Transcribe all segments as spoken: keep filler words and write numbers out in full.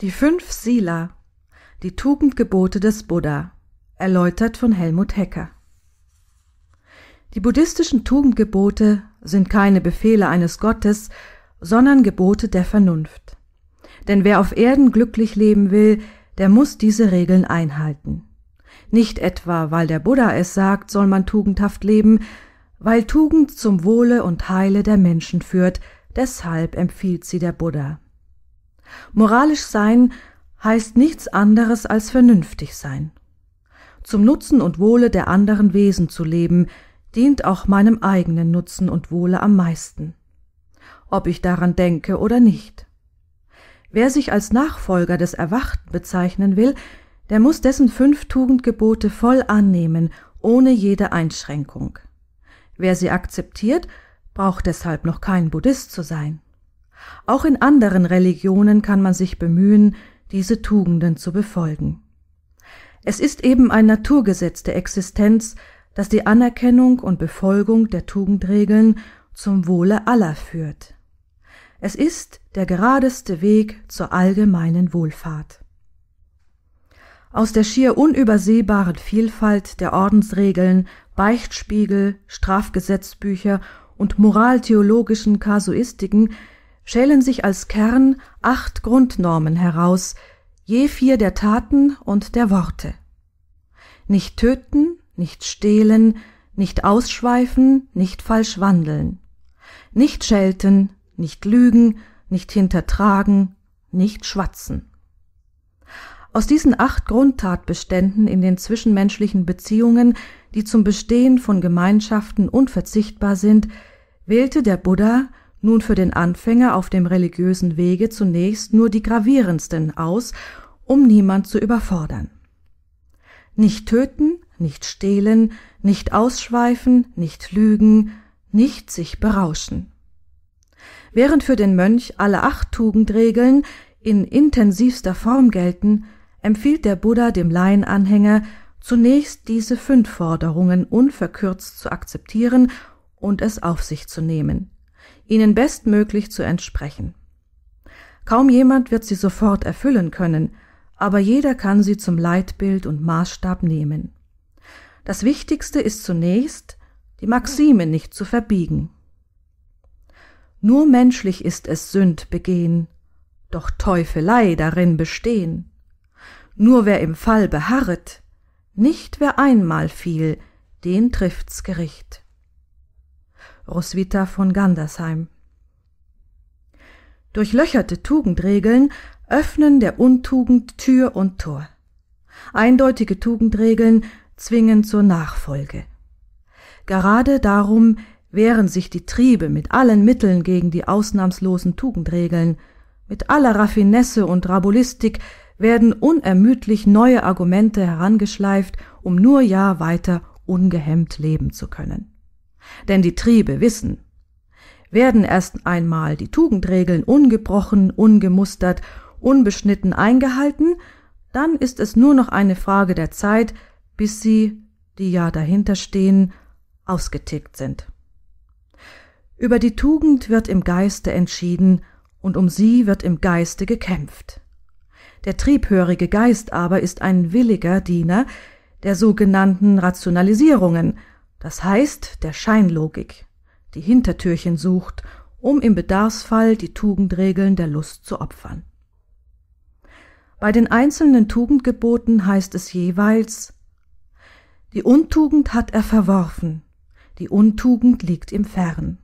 Die fünf Sila, die Tugendgebote des Buddha, erläutert von Helmut Hecker. Die buddhistischen Tugendgebote sind keine Befehle eines Gottes, sondern Gebote der Vernunft. Denn wer auf Erden glücklich leben will, der muss diese Regeln einhalten. Nicht etwa, weil der Buddha es sagt, soll man tugendhaft leben, weil Tugend zum Wohle und Heile der Menschen führt, deshalb empfiehlt sie der Buddha. Moralisch sein heißt nichts anderes als vernünftig sein. Zum Nutzen und Wohle der anderen Wesen zu leben, dient auch meinem eigenen Nutzen und Wohle am meisten, ob ich daran denke oder nicht. Wer sich als Nachfolger des Erwachten bezeichnen will, der muss dessen fünf Tugendgebote voll annehmen, ohne jede Einschränkung. Wer sie akzeptiert, braucht deshalb noch kein Buddhist zu sein. Auch in anderen Religionen kann man sich bemühen, diese Tugenden zu befolgen. Es ist eben ein Naturgesetz der Existenz, dass die Anerkennung und Befolgung der Tugendregeln zum Wohle aller führt. Es ist der geradeste Weg zur allgemeinen Wohlfahrt. Aus der schier unübersehbaren Vielfalt der Ordensregeln, Beichtspiegel, Strafgesetzbücher und moraltheologischen Kasuistiken schälen sich als Kern acht Grundnormen heraus, je vier der Taten und der Worte. Nicht töten, nicht stehlen, nicht ausschweifen, nicht falsch wandeln, nicht schelten, nicht lügen, nicht hintertragen, nicht schwatzen. Aus diesen acht Grundtatbeständen in den zwischenmenschlichen Beziehungen, die zum Bestehen von Gemeinschaften unverzichtbar sind, wählte der Buddha nun für den Anfänger auf dem religiösen Wege zunächst nur die gravierendsten aus, um niemand zu überfordern. Nicht töten, nicht stehlen, nicht ausschweifen, nicht lügen, nicht sich berauschen. Während für den Mönch alle acht Tugendregeln in intensivster Form gelten, empfiehlt der Buddha dem Laienanhänger, zunächst diese fünf Forderungen unverkürzt zu akzeptieren und es auf sich zu nehmen, ihnen bestmöglich zu entsprechen. Kaum jemand wird sie sofort erfüllen können, aber jeder kann sie zum Leitbild und Maßstab nehmen. Das Wichtigste ist zunächst, die Maxime nicht zu verbiegen. Nur menschlich ist es, Sünd begehen, doch Teufelei darin bestehen. Nur wer im Fall beharret, nicht wer einmal fiel, den trifft's Gericht. Roswitha von Gandersheim. Durchlöcherte Tugendregeln öffnen der Untugend Tür und Tor. Eindeutige Tugendregeln zwingen zur Nachfolge. Gerade darum wehren sich die Triebe mit allen Mitteln gegen die ausnahmslosen Tugendregeln. Mit aller Raffinesse und Rabulistik werden unermüdlich neue Argumente herangeschleift, um nur ja weiter ungehemmt leben zu können. Denn die Triebe wissen, werden erst einmal die Tugendregeln ungebrochen, ungemustert, unbeschnitten eingehalten, dann ist es nur noch eine Frage der Zeit, bis sie, die ja dahinter stehen, ausgetickt sind. Über die Tugend wird im Geiste entschieden und um sie wird im Geiste gekämpft. Der triebhörige Geist aber ist ein williger Diener der sogenannten Rationalisierungen, das heißt der Scheinlogik, die Hintertürchen sucht, um im Bedarfsfall die Tugendregeln der Lust zu opfern. Bei den einzelnen Tugendgeboten heißt es jeweils: Die Untugend hat er verworfen, die Untugend liegt ihm fern.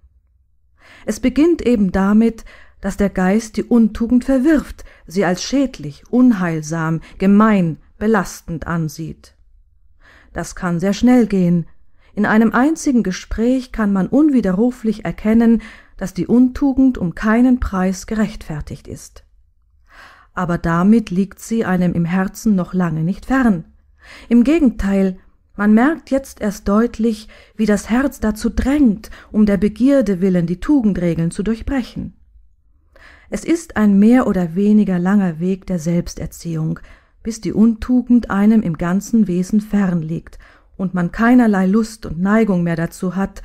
Es beginnt eben damit, dass der Geist die Untugend verwirft, sie als schädlich, unheilsam, gemein, belastend ansieht. Das kann sehr schnell gehen. In einem einzigen Gespräch kann man unwiderruflich erkennen, dass die Untugend um keinen Preis gerechtfertigt ist. Aber damit liegt sie einem im Herzen noch lange nicht fern. Im Gegenteil, man merkt jetzt erst deutlich, wie das Herz dazu drängt, um der Begierde willen die Tugendregeln zu durchbrechen. Es ist ein mehr oder weniger langer Weg der Selbsterziehung, bis die Untugend einem im ganzen Wesen fern liegt und man keinerlei Lust und Neigung mehr dazu hat,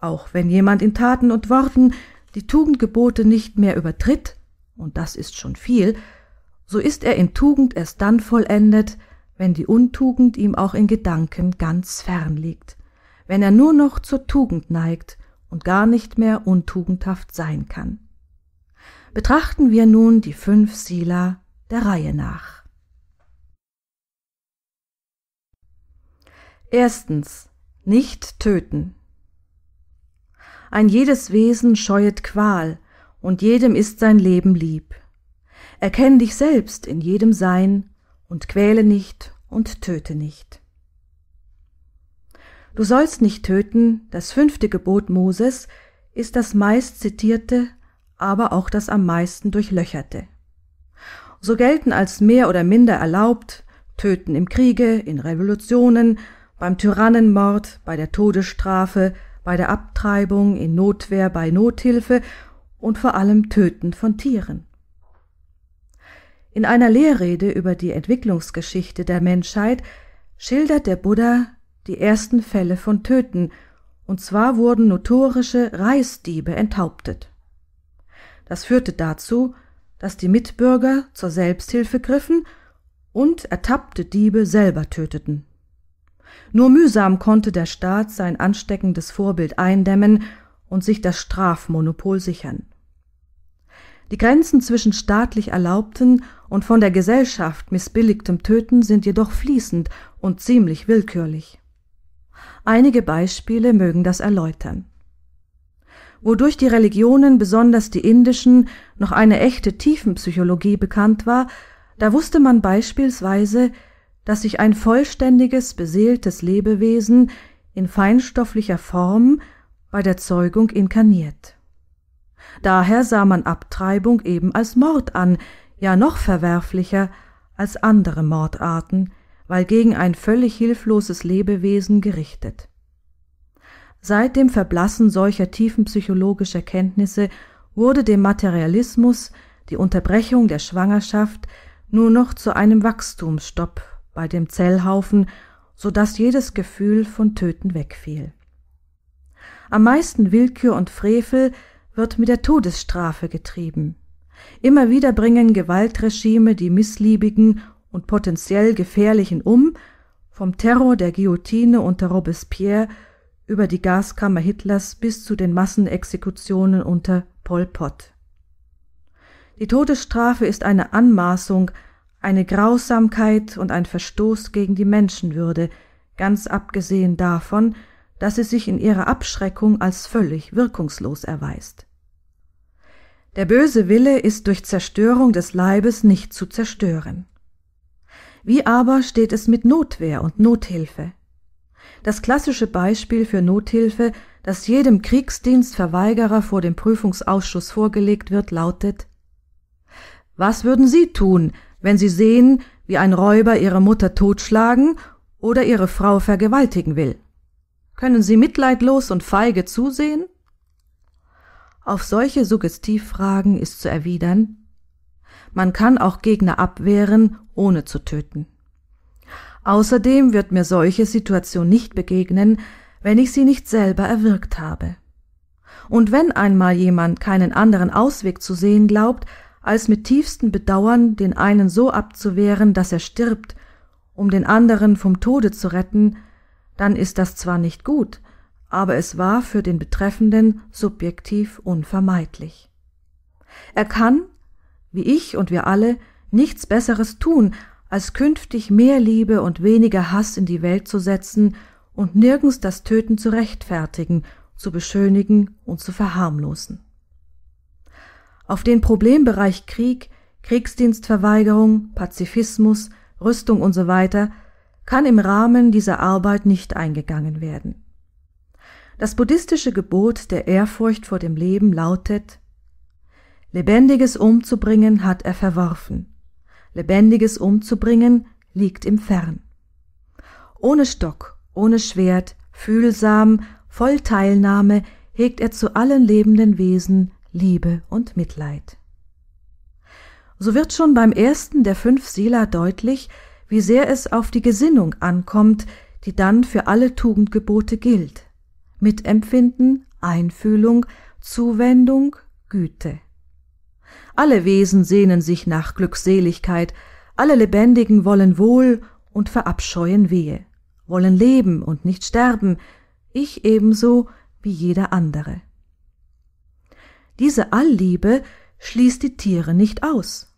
auch wenn jemand in Taten und Worten die Tugendgebote nicht mehr übertritt, und das ist schon viel, so ist er in Tugend erst dann vollendet, wenn die Untugend ihm auch in Gedanken ganz fern liegt, wenn er nur noch zur Tugend neigt und gar nicht mehr untugendhaft sein kann. Betrachten wir nun die fünf Sila der Reihe nach. Erstens. Nicht töten. Ein jedes Wesen scheuet Qual, und jedem ist sein Leben lieb. Erkenn dich selbst in jedem Sein und quäle nicht und töte nicht. Du sollst nicht töten, das fünfte Gebot Moses, ist das meist zitierte, aber auch das am meisten durchlöcherte. So gelten als mehr oder minder erlaubt Töten im Kriege, in Revolutionen, beim Tyrannenmord, bei der Todesstrafe, bei der Abtreibung, in Notwehr, bei Nothilfe und vor allem Töten von Tieren. In einer Lehrrede über die Entwicklungsgeschichte der Menschheit schildert der Buddha die ersten Fälle von Töten, und zwar wurden notorische Reisdiebe enthauptet. Das führte dazu, dass die Mitbürger zur Selbsthilfe griffen und ertappte Diebe selber töteten. Nur mühsam konnte der Staat sein ansteckendes Vorbild eindämmen und sich das Strafmonopol sichern. Die Grenzen zwischen staatlich erlaubten und von der Gesellschaft missbilligtem Töten sind jedoch fließend und ziemlich willkürlich. Einige Beispiele mögen das erläutern. Wodurch die Religionen, besonders die indischen, noch eine echte Tiefenpsychologie bekannt war, da wusste man beispielsweise, dass sich ein vollständiges, beseeltes Lebewesen in feinstofflicher Form bei der Zeugung inkarniert. Daher sah man Abtreibung eben als Mord an, ja noch verwerflicher als andere Mordarten, weil gegen ein völlig hilfloses Lebewesen gerichtet. Seit dem Verblassen solcher tiefenpsychologischer Kenntnisse wurde dem Materialismus die Unterbrechung der Schwangerschaft nur noch zu einem Wachstumsstopp bei dem Zellhaufen, so dass jedes Gefühl von Töten wegfiel. Am meisten Willkür und Frevel wird mit der Todesstrafe getrieben. Immer wieder bringen Gewaltregime die missliebigen und potenziell gefährlichen um, vom Terror der Guillotine unter Robespierre über die Gaskammer Hitlers bis zu den Massenexekutionen unter Pol Pot. Die Todesstrafe ist eine Anmaßung, eine Grausamkeit und ein Verstoß gegen die Menschenwürde, ganz abgesehen davon, dass sie sich in ihrer Abschreckung als völlig wirkungslos erweist. Der böse Wille ist durch Zerstörung des Leibes nicht zu zerstören. Wie aber steht es mit Notwehr und Nothilfe? Das klassische Beispiel für Nothilfe, das jedem Kriegsdienstverweigerer vor dem Prüfungsausschuss vorgelegt wird, lautet: Was würden Sie tun, wenn Sie sehen, wie ein Räuber Ihre Mutter totschlagen oder Ihre Frau vergewaltigen will? Können Sie mitleidlos und feige zusehen? Auf solche Suggestivfragen ist zu erwidern: Man kann auch Gegner abwehren, ohne zu töten. Außerdem wird mir solche Situation nicht begegnen, wenn ich sie nicht selber erwirkt habe. Und wenn einmal jemand keinen anderen Ausweg zu sehen glaubt, als mit tiefstem Bedauern den einen so abzuwehren, dass er stirbt, um den anderen vom Tode zu retten, dann ist das zwar nicht gut, aber es war für den Betreffenden subjektiv unvermeidlich. Er kann, wie ich und wir alle, nichts Besseres tun, als künftig mehr Liebe und weniger Hass in die Welt zu setzen und nirgends das Töten zu rechtfertigen, zu beschönigen und zu verharmlosen. Auf den Problembereich Krieg, Kriegsdienstverweigerung, Pazifismus, Rüstung usw. kann im Rahmen dieser Arbeit nicht eingegangen werden. Das buddhistische Gebot der Ehrfurcht vor dem Leben lautet: Lebendiges umzubringen hat er verworfen. Lebendiges umzubringen liegt ihm fern. Ohne Stock, ohne Schwert, fühlsam, voll Teilnahme hegt er zu allen lebenden Wesen Liebe und Mitleid. So wird schon beim ersten der fünf Sila deutlich, wie sehr es auf die Gesinnung ankommt, die dann für alle Tugendgebote gilt: Mitempfinden, Einfühlung, Zuwendung, Güte. Alle Wesen sehnen sich nach Glückseligkeit, alle Lebendigen wollen Wohl und verabscheuen Wehe, wollen leben und nicht sterben, ich ebenso wie jeder andere. Diese Allliebe schließt die Tiere nicht aus.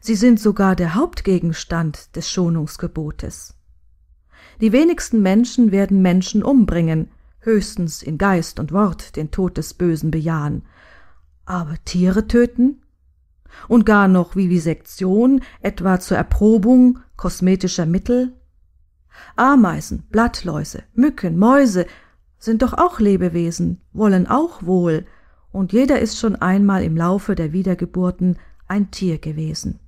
Sie sind sogar der Hauptgegenstand des Schonungsgebotes. Die wenigsten Menschen werden Menschen umbringen, höchstens in Geist und Wort den Tod des Bösen bejahen. Aber Tiere töten? Und gar noch Vivisektion, etwa zur Erprobung kosmetischer Mittel? Ameisen, Blattläuse, Mücken, Mäuse sind doch auch Lebewesen, wollen auch Wohl, und jeder ist schon einmal im Laufe der Wiedergeburten ein Tier gewesen.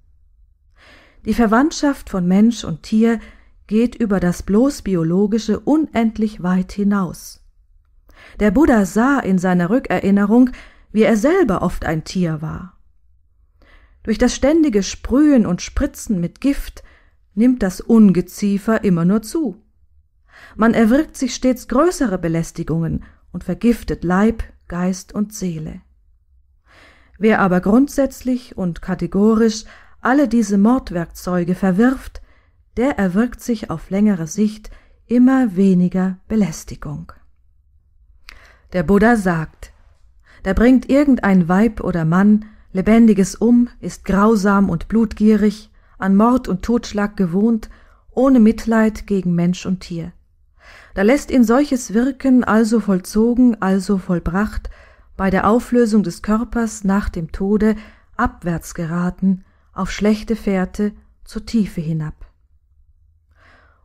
Die Verwandtschaft von Mensch und Tier geht über das bloß Biologische unendlich weit hinaus. Der Buddha sah in seiner Rückerinnerung, wie er selber oft ein Tier war. Durch das ständige Sprühen und Spritzen mit Gift nimmt das Ungeziefer immer nur zu. Man erwirkt sich stets größere Belästigungen und vergiftet Leib, Geist und Seele. Wer aber grundsätzlich und kategorisch alle diese Mordwerkzeuge verwirft, der erwirkt sich auf längere Sicht immer weniger Belästigung. Der Buddha sagt, da bringt irgendein Weib oder Mann Lebendiges um, ist grausam und blutgierig, an Mord und Totschlag gewohnt, ohne Mitleid gegen Mensch und Tier. Da lässt ihn solches Wirken, also vollzogen, also vollbracht, bei der Auflösung des Körpers nach dem Tode abwärts geraten, auf schlechte Fährte zur Tiefe hinab.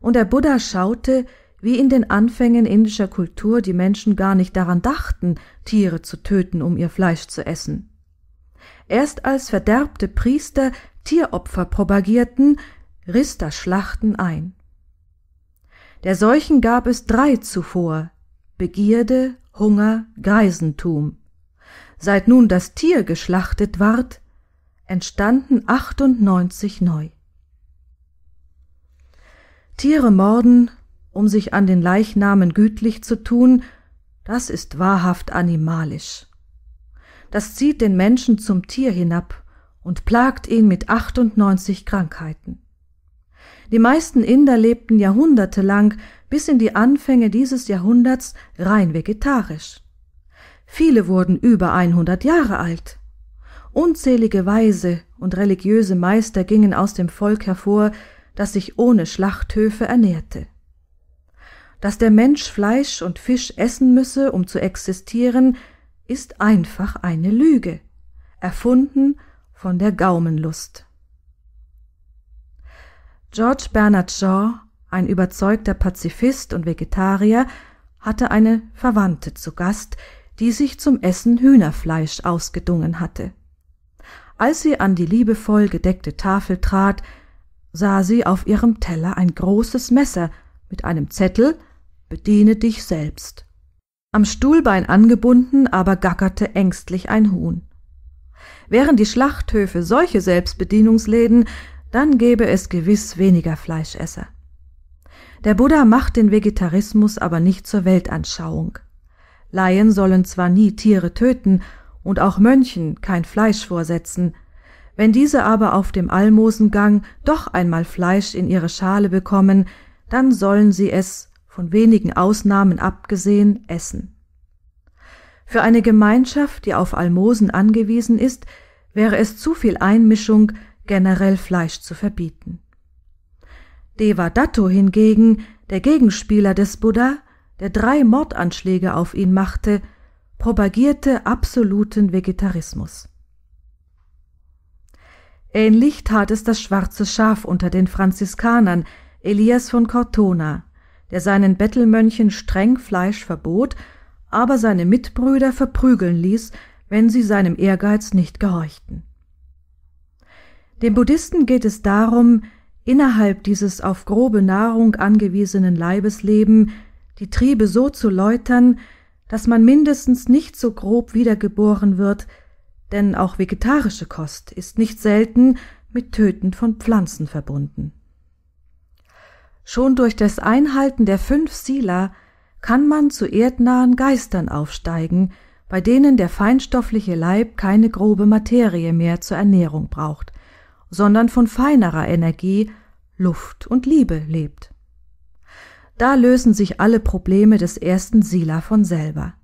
Und der Buddha schaute, wie in den Anfängen indischer Kultur die Menschen gar nicht daran dachten, Tiere zu töten, um ihr Fleisch zu essen. Erst als verderbte Priester Tieropfer propagierten, riss das Schlachten ein. Der Seuchen gab es drei zuvor: Begierde, Hunger, Greisentum. Seit nun das Tier geschlachtet ward, entstanden achtundneunzig neu. Tiere morden, um sich an den Leichnamen gütlich zu tun, das ist wahrhaft animalisch. Das zieht den Menschen zum Tier hinab und plagt ihn mit achtundneunzig Krankheiten. Die meisten Inder lebten jahrhundertelang bis in die Anfänge dieses Jahrhunderts rein vegetarisch. Viele wurden über hundert Jahre alt. Unzählige Weise und religiöse Meister gingen aus dem Volk hervor, das sich ohne Schlachthöfe ernährte. Dass der Mensch Fleisch und Fisch essen müsse, um zu existieren, ist einfach eine Lüge, erfunden von der Gaumenlust. George Bernard Shaw, ein überzeugter Pazifist und Vegetarier, hatte eine Verwandte zu Gast, die sich zum Essen Hühnerfleisch ausgedungen hatte. Als sie an die liebevoll gedeckte Tafel trat, sah sie auf ihrem Teller ein großes Messer mit einem Zettel »Bediene dich selbst«. Am Stuhlbein angebunden, aber gackerte ängstlich ein Huhn. Wären die Schlachthöfe solche Selbstbedienungsläden, dann gäbe es gewiss weniger Fleischesser. Der Buddha macht den Vegetarismus aber nicht zur Weltanschauung. Laien sollen zwar nie Tiere töten und auch Mönchen kein Fleisch vorsetzen, wenn diese aber auf dem Almosengang doch einmal Fleisch in ihre Schale bekommen, dann sollen sie es, von wenigen Ausnahmen abgesehen, essen. Für eine Gemeinschaft, die auf Almosen angewiesen ist, wäre es zu viel Einmischung, generell Fleisch zu verbieten. Devadatta hingegen, der Gegenspieler des Buddha, der drei Mordanschläge auf ihn machte, propagierte absoluten Vegetarismus. Ähnlich tat es das schwarze Schaf unter den Franziskanern, Elias von Cortona, der seinen Bettelmönchen streng Fleisch verbot, aber seine Mitbrüder verprügeln ließ, wenn sie seinem Ehrgeiz nicht gehorchten. Dem Buddhisten geht es darum, innerhalb dieses auf grobe Nahrung angewiesenen Leibesleben die Triebe so zu läutern, dass man mindestens nicht so grob wiedergeboren wird, denn auch vegetarische Kost ist nicht selten mit Töten von Pflanzen verbunden. Schon durch das Einhalten der fünf Sila kann man zu erdnahen Geistern aufsteigen, bei denen der feinstoffliche Leib keine grobe Materie mehr zur Ernährung braucht, sondern von feinerer Energie, Luft und Liebe lebt. Da lösen sich alle Probleme des ersten Sila von selber.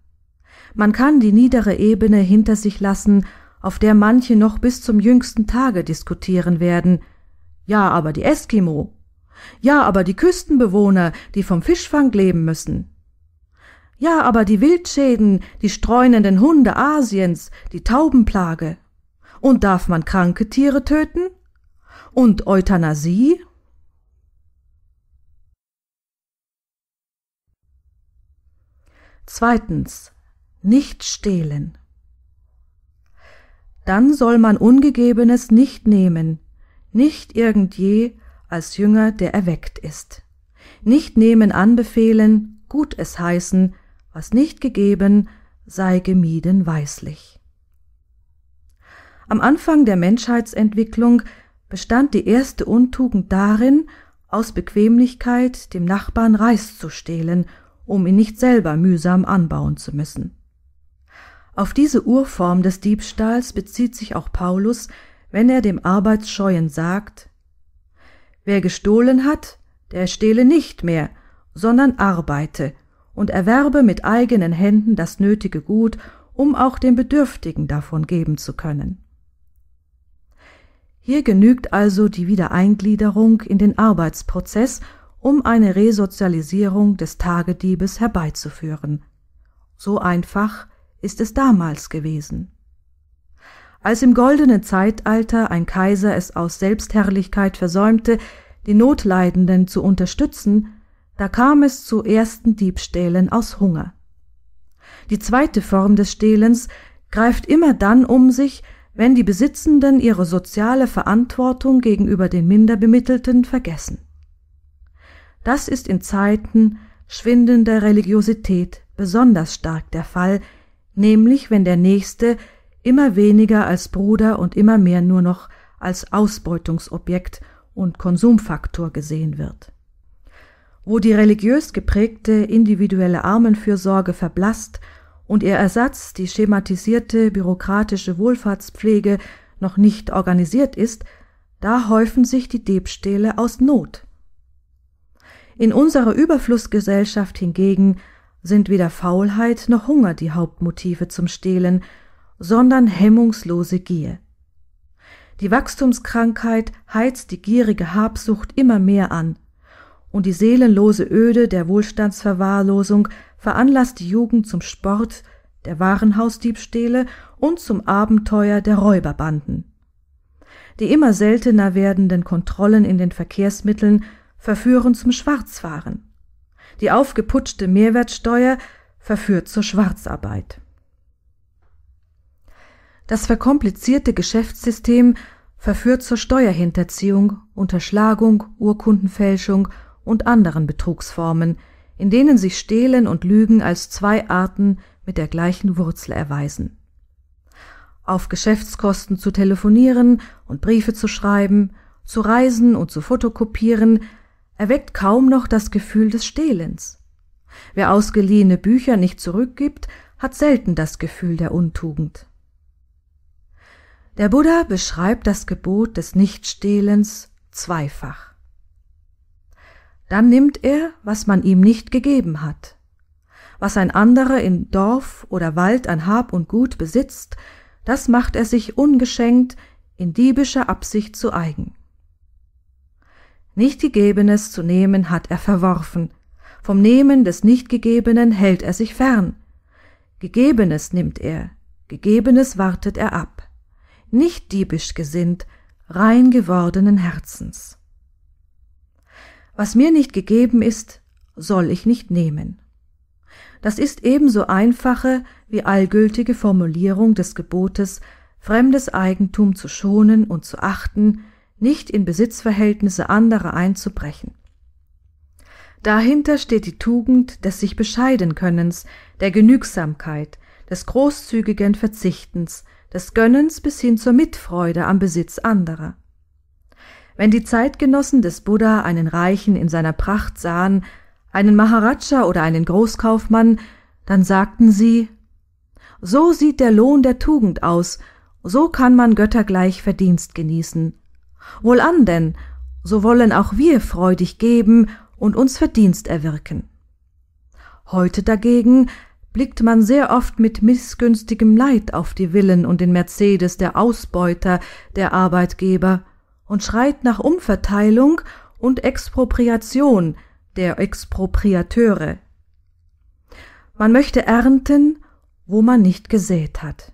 Man kann die niedere Ebene hinter sich lassen, auf der manche noch bis zum jüngsten Tage diskutieren werden. Ja, aber die Eskimo. Ja, aber die Küstenbewohner, die vom Fischfang leben müssen. Ja, aber die Wildschäden, die streunenden Hunde Asiens, die Taubenplage. Und darf man kranke Tiere töten? Und Euthanasie? Zweitens. Nicht stehlen. Dann soll man Ungegebenes nicht nehmen, nicht irgendje als Jünger, der erweckt ist. Nicht nehmen anbefehlen, gut es heißen, was nicht gegeben, sei gemieden weislich. Am Anfang der Menschheitsentwicklung bestand die erste Untugend darin, aus Bequemlichkeit dem Nachbarn Reis zu stehlen, um ihn nicht selber mühsam anbauen zu müssen. Auf diese Urform des Diebstahls bezieht sich auch Paulus, wenn er dem Arbeitsscheuen sagt: Wer gestohlen hat, der stehle nicht mehr, sondern arbeite und erwerbe mit eigenen Händen das nötige Gut, um auch den Bedürftigen davon geben zu können. Hier genügt also die Wiedereingliederung in den Arbeitsprozess, um eine Resozialisierung des Tagediebes herbeizuführen. So einfach ist es damals gewesen. Als im goldenen Zeitalter ein Kaiser es aus Selbstherrlichkeit versäumte, die Notleidenden zu unterstützen, da kam es zu ersten Diebstählen aus Hunger. Die zweite Form des Stehlens greift immer dann um sich, wenn die Besitzenden ihre soziale Verantwortung gegenüber den Minderbemittelten vergessen. Das ist in Zeiten schwindender Religiosität besonders stark der Fall, nämlich wenn der Nächste immer weniger als Bruder und immer mehr nur noch als Ausbeutungsobjekt und Konsumfaktor gesehen wird. Wo die religiös geprägte individuelle Armenfürsorge verblasst und ihr Ersatz, die schematisierte bürokratische Wohlfahrtspflege, noch nicht organisiert ist, da häufen sich die Diebstähle aus Not. In unserer Überflussgesellschaft hingegen sind weder Faulheit noch Hunger die Hauptmotive zum Stehlen, sondern hemmungslose Gier. Die Wachstumskrankheit heizt die gierige Habsucht immer mehr an, und die seelenlose Öde der Wohlstandsverwahrlosung veranlasst die Jugend zum Sport, der Warenhausdiebstähle und zum Abenteuer der Räuberbanden. Die immer seltener werdenden Kontrollen in den Verkehrsmitteln verführen zum Schwarzfahren. Die aufgeputschte Mehrwertsteuer verführt zur Schwarzarbeit. Das verkomplizierte Geschäftssystem verführt zur Steuerhinterziehung, Unterschlagung, Urkundenfälschung und anderen Betrugsformen, in denen sich Stehlen und Lügen als zwei Arten mit der gleichen Wurzel erweisen. Auf Geschäftskosten zu telefonieren und Briefe zu schreiben, zu reisen und zu fotokopieren, erweckt kaum noch das Gefühl des Stehlens. Wer ausgeliehene Bücher nicht zurückgibt, hat selten das Gefühl der Untugend. Der Buddha beschreibt das Gebot des Nichtstehlens zweifach. Dann nimmt er, was man ihm nicht gegeben hat. Was ein anderer in Dorf oder Wald an Hab und Gut besitzt, das macht er sich ungeschenkt in diebischer Absicht zu eigen. Nichtgegebenes zu nehmen hat er verworfen, vom Nehmen des Nichtgegebenen hält er sich fern. Gegebenes nimmt er, Gegebenes wartet er ab, nicht diebisch gesinnt, rein gewordenen Herzens. Was mir nicht gegeben ist, soll ich nicht nehmen. Das ist ebenso einfache wie allgültige Formulierung des Gebotes, fremdes Eigentum zu schonen und zu achten, nicht in Besitzverhältnisse anderer einzubrechen. Dahinter steht die Tugend des sich Bescheidenkönnens, der Genügsamkeit, des großzügigen Verzichtens, des Gönnens bis hin zur Mitfreude am Besitz anderer. Wenn die Zeitgenossen des Buddha einen Reichen in seiner Pracht sahen, einen Maharaja oder einen Großkaufmann, dann sagten sie: So sieht der Lohn der Tugend aus, so kann man göttergleich Verdienst genießen. Wohlan denn, so wollen auch wir freudig geben und uns Verdienst erwirken. Heute dagegen blickt man sehr oft mit missgünstigem Leid auf die Villen und den Mercedes der Ausbeuter, der Arbeitgeber, und schreit nach Umverteilung und Expropriation der Expropriateure. Man möchte ernten, wo man nicht gesät hat,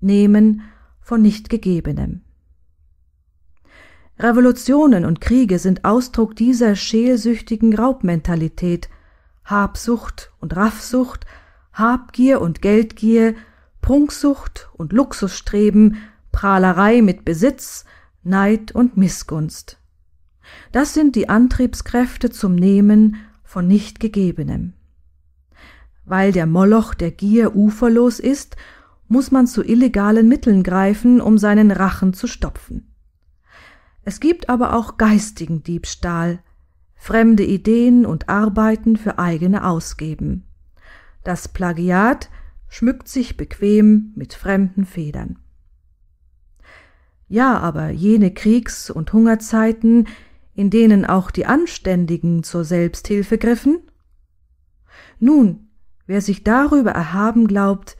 nehmen von Nichtgegebenem. Revolutionen und Kriege sind Ausdruck dieser schelsüchtigen Raubmentalität, Habsucht und Raffsucht, Habgier und Geldgier, Prunksucht und Luxusstreben, Prahlerei mit Besitz, Neid und Missgunst. Das sind die Antriebskräfte zum Nehmen von Nichtgegebenem. Weil der Moloch der Gier uferlos ist, muss man zu illegalen Mitteln greifen, um seinen Rachen zu stopfen. Es gibt aber auch geistigen Diebstahl, fremde Ideen und Arbeiten für eigene ausgeben. Das Plagiat schmückt sich bequem mit fremden Federn. Ja, aber jene Kriegs- und Hungerzeiten, in denen auch die Anständigen zur Selbsthilfe griffen? Nun, wer sich darüber erhaben glaubt,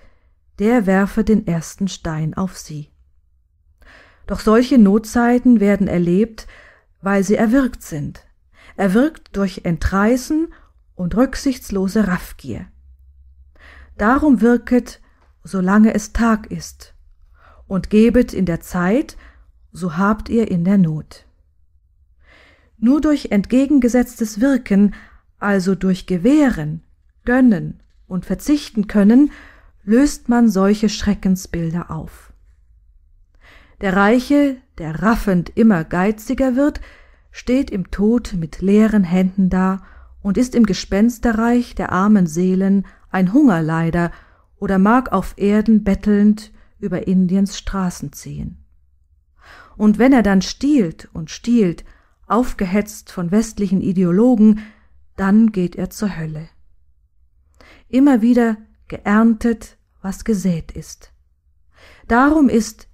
der werfe den ersten Stein auf sie. Doch solche Notzeiten werden erlebt, weil sie erwirkt sind, erwirkt durch Entreißen und rücksichtslose Raffgier. Darum wirket, solange es Tag ist, und gebet in der Zeit, so habt ihr in der Not. Nur durch entgegengesetztes Wirken, also durch Gewähren, Gönnen und Verzichten können, löst man solche Schreckensbilder auf. Der Reiche, der raffend immer geiziger wird, steht im Tod mit leeren Händen da und ist im Gespensterreich der armen Seelen ein Hungerleider oder mag auf Erden bettelnd über Indiens Straßen ziehen. Und wenn er dann stiehlt und stiehlt, aufgehetzt von westlichen Ideologen, dann geht er zur Hölle. Immer wieder geerntet, was gesät ist. Darum ist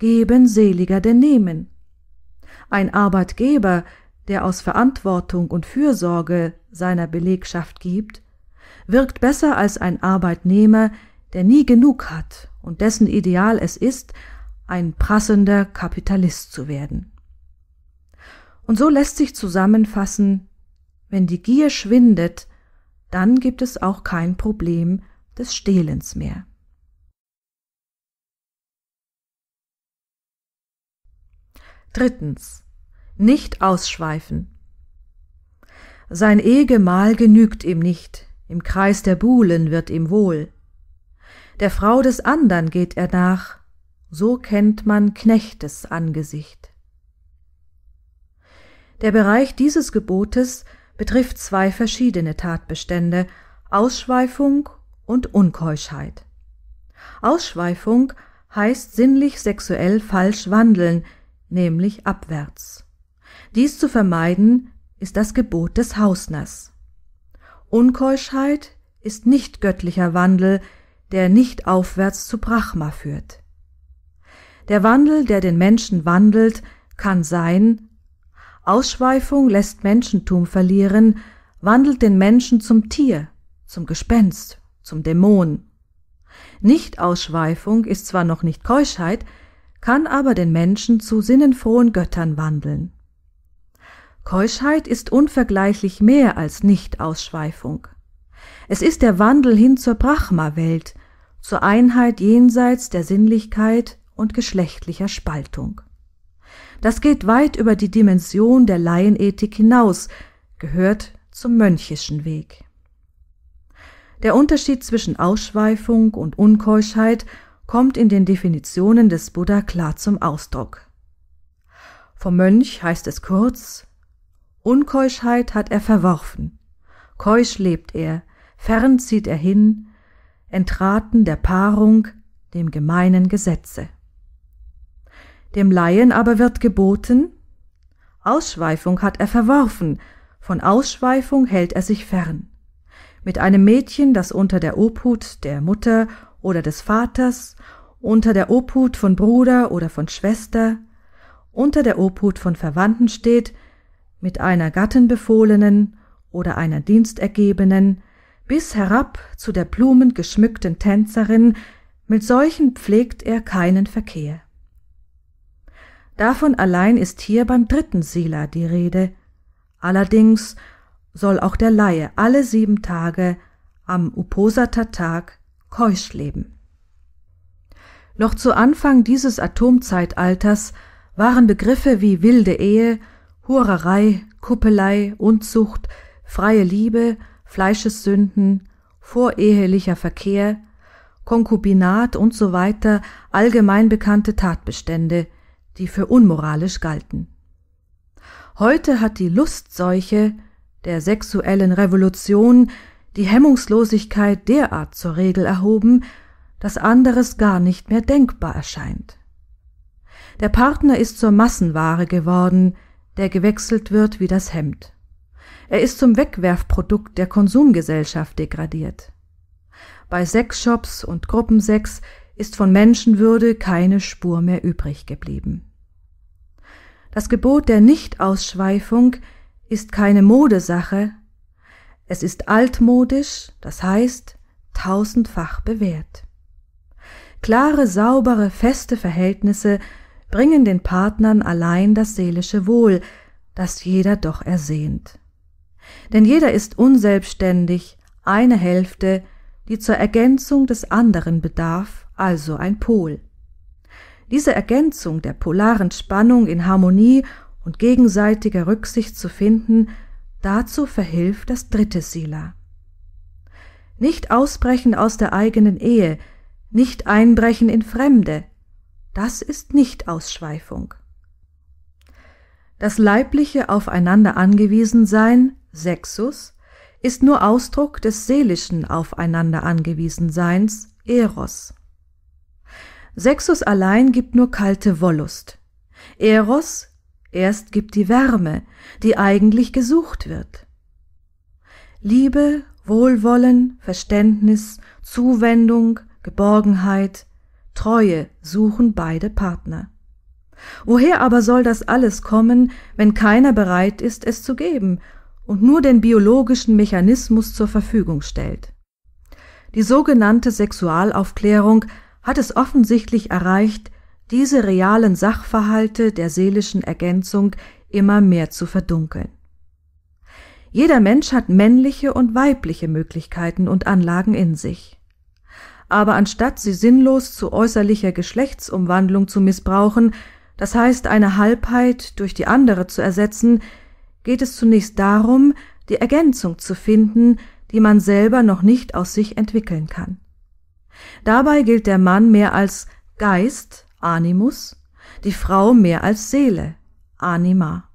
Geben seliger denn Nehmen. Ein Arbeitgeber, der aus Verantwortung und Fürsorge seiner Belegschaft gibt, wirkt besser als ein Arbeitnehmer, der nie genug hat und dessen Ideal es ist, ein prassender Kapitalist zu werden. Und so lässt sich zusammenfassen, wenn die Gier schwindet, dann gibt es auch kein Problem des Stehlens mehr. Drittens. Nicht ausschweifen. Sein Ehgemahl genügt ihm nicht, im Kreis der Buhlen wird ihm wohl. Der Frau des andern geht er nach, so kennt man Knechtes Angesicht. Der Bereich dieses Gebotes betrifft zwei verschiedene Tatbestände, Ausschweifung und Unkeuschheit. Ausschweifung heißt sinnlich sexuell falsch wandeln, nämlich abwärts. Dies zu vermeiden, ist das Gebot des Hausners. Unkeuschheit ist nicht göttlicher Wandel, der nicht aufwärts zu Brahma führt. Der Wandel, der den Menschen wandelt, kann sein, Ausschweifung lässt Menschentum verlieren, wandelt den Menschen zum Tier, zum Gespenst, zum Dämon. Nicht-Ausschweifung ist zwar noch nicht Keuschheit, kann aber den Menschen zu sinnenfrohen Göttern wandeln. Keuschheit ist unvergleichlich mehr als Nicht-Ausschweifung. Es ist der Wandel hin zur Brahma-Welt, zur Einheit jenseits der Sinnlichkeit und geschlechtlicher Spaltung. Das geht weit über die Dimension der Laienethik hinaus, gehört zum mönchischen Weg. Der Unterschied zwischen Ausschweifung und Unkeuschheit kommt in den Definitionen des Buddha klar zum Ausdruck. Vom Mönch heißt es kurz, Unkeuschheit hat er verworfen, keusch lebt er, fern zieht er hin, entraten der Paarung, dem gemeinen Gesetze. Dem Laien aber wird geboten, Ausschweifung hat er verworfen, von Ausschweifung hält er sich fern. Mit einem Mädchen, das unter der Obhut der Mutter oder des Vaters, unter der Obhut von Bruder oder von Schwester, unter der Obhut von Verwandten steht, mit einer Gattenbefohlenen oder einer Dienstergebenen, bis herab zu der blumengeschmückten Tänzerin, mit solchen pflegt er keinen Verkehr. Davon allein ist hier beim dritten Sila die Rede. Allerdings soll auch der Laie alle sieben Tage am Uposatha-Tag keusch leben. Noch zu Anfang dieses Atomzeitalters waren Begriffe wie wilde Ehe, Hurerei, Kuppelei, Unzucht, freie Liebe, Fleischessünden, vorehelicher Verkehr, Konkubinat und so weiter allgemein bekannte Tatbestände, die für unmoralisch galten. Heute hat die Lustseuche der sexuellen Revolution die Hemmungslosigkeit derart zur Regel erhoben, dass anderes gar nicht mehr denkbar erscheint. Der Partner ist zur Massenware geworden, der gewechselt wird wie das Hemd. Er ist zum Wegwerfprodukt der Konsumgesellschaft degradiert. Bei Sexshops und Gruppensex ist von Menschenwürde keine Spur mehr übrig geblieben. Das Gebot der Nichtausschweifung ist keine Modesache, es ist altmodisch, das heißt tausendfach bewährt. Klare, saubere, feste Verhältnisse bringen den Partnern allein das seelische Wohl, das jeder doch ersehnt. Denn jeder ist unselbstständig, eine Hälfte, die zur Ergänzung des anderen bedarf, also ein Pol. Diese Ergänzung der polaren Spannung in Harmonie und gegenseitiger Rücksicht zu finden, dazu verhilft das dritte Sila. Nicht ausbrechen aus der eigenen Ehe, nicht einbrechen in Fremde, das ist Nichtausschweifung. Das leibliche Aufeinander angewiesen sein, Sexus, ist nur Ausdruck des seelischen Aufeinander angewiesen Seins, Eros. Sexus allein gibt nur kalte Wollust. Eros erst gibt die Wärme, die eigentlich gesucht wird. Liebe, Wohlwollen, Verständnis, Zuwendung, Geborgenheit, Treue suchen beide Partner. Woher aber soll das alles kommen, wenn keiner bereit ist, es zu geben und nur den biologischen Mechanismus zur Verfügung stellt? Die sogenannte Sexualaufklärung hat es offensichtlich erreicht, diese realen Sachverhalte der seelischen Ergänzung immer mehr zu verdunkeln. Jeder Mensch hat männliche und weibliche Möglichkeiten und Anlagen in sich. Aber anstatt sie sinnlos zu äußerlicher Geschlechtsumwandlung zu missbrauchen, das heißt eine Halbheit durch die andere zu ersetzen, geht es zunächst darum, die Ergänzung zu finden, die man selber noch nicht aus sich entwickeln kann. Dabei gilt der Mann mehr als Geist, Animus, die Frau mehr als Seele, Anima.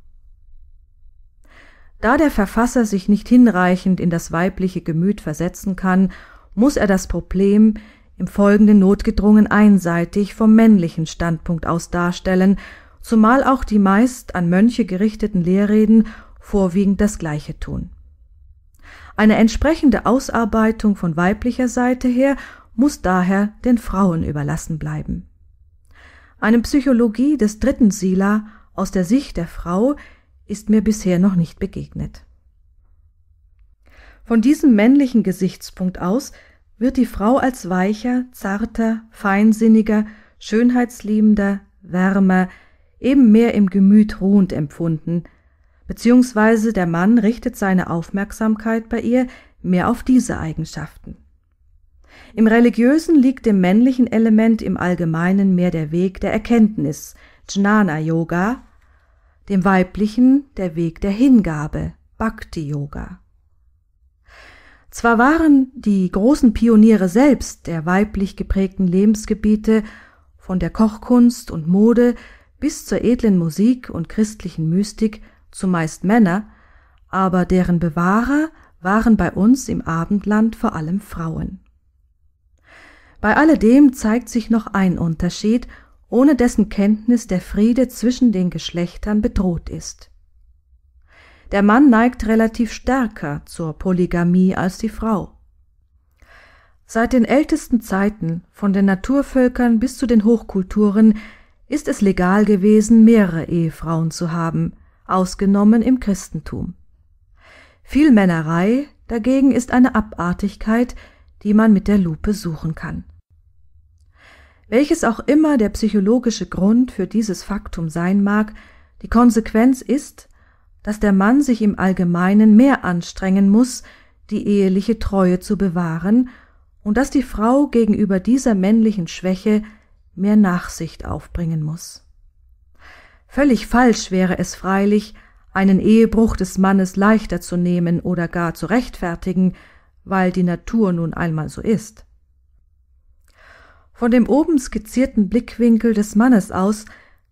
Da der Verfasser sich nicht hinreichend in das weibliche Gemüt versetzen kann, muss er das Problem im Folgenden notgedrungen einseitig vom männlichen Standpunkt aus darstellen, zumal auch die meist an Mönche gerichteten Lehrreden vorwiegend das Gleiche tun. Eine entsprechende Ausarbeitung von weiblicher Seite her muss daher den Frauen überlassen bleiben. Eine Psychologie des dritten Sila aus der Sicht der Frau ist mir bisher noch nicht begegnet. Von diesem männlichen Gesichtspunkt aus wird die Frau als weicher, zarter, feinsinniger, schönheitsliebender, wärmer, eben mehr im Gemüt ruhend empfunden, beziehungsweise der Mann richtet seine Aufmerksamkeit bei ihr mehr auf diese Eigenschaften. Im Religiösen liegt dem männlichen Element im Allgemeinen mehr der Weg der Erkenntnis, Jnana-Yoga, dem weiblichen der Weg der Hingabe, Bhakti-Yoga. Zwar waren die großen Pioniere selbst der weiblich geprägten Lebensgebiete, von der Kochkunst und Mode bis zur edlen Musik und christlichen Mystik, zumeist Männer, aber deren Bewahrer waren bei uns im Abendland vor allem Frauen. Bei alledem zeigt sich noch ein Unterschied, ohne dessen Kenntnis der Friede zwischen den Geschlechtern bedroht ist. Der Mann neigt relativ stärker zur Polygamie als die Frau. Seit den ältesten Zeiten, von den Naturvölkern bis zu den Hochkulturen, ist es legal gewesen, mehrere Ehefrauen zu haben, ausgenommen im Christentum. Viel Männerei dagegen ist eine Abartigkeit, die man mit der Lupe suchen kann. Welches auch immer der psychologische Grund für dieses Faktum sein mag, die Konsequenz ist, dass der Mann sich im Allgemeinen mehr anstrengen muss, die eheliche Treue zu bewahren, und dass die Frau gegenüber dieser männlichen Schwäche mehr Nachsicht aufbringen muss. Völlig falsch wäre es freilich, einen Ehebruch des Mannes leichter zu nehmen oder gar zu rechtfertigen, weil die Natur nun einmal so ist. Von dem oben skizzierten Blickwinkel des Mannes aus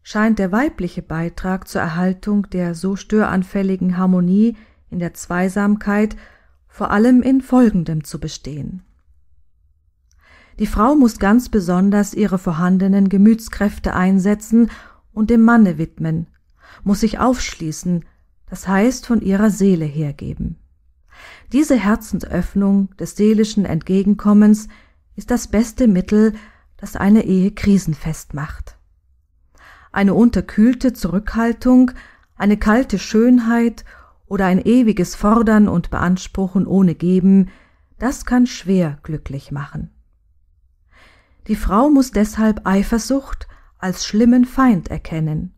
scheint der weibliche Beitrag zur Erhaltung der so störanfälligen Harmonie in der Zweisamkeit vor allem in Folgendem zu bestehen. Die Frau muss ganz besonders ihre vorhandenen Gemütskräfte einsetzen und dem Manne widmen, muss sich aufschließen, das heißt von ihrer Seele hergeben. Diese Herzensöffnung des seelischen Entgegenkommens ist das beste Mittel, das eine Ehe krisenfest macht. Eine unterkühlte Zurückhaltung, eine kalte Schönheit oder ein ewiges Fordern und Beanspruchen ohne Geben, das kann schwer glücklich machen. Die Frau muss deshalb Eifersucht als schlimmen Feind erkennen.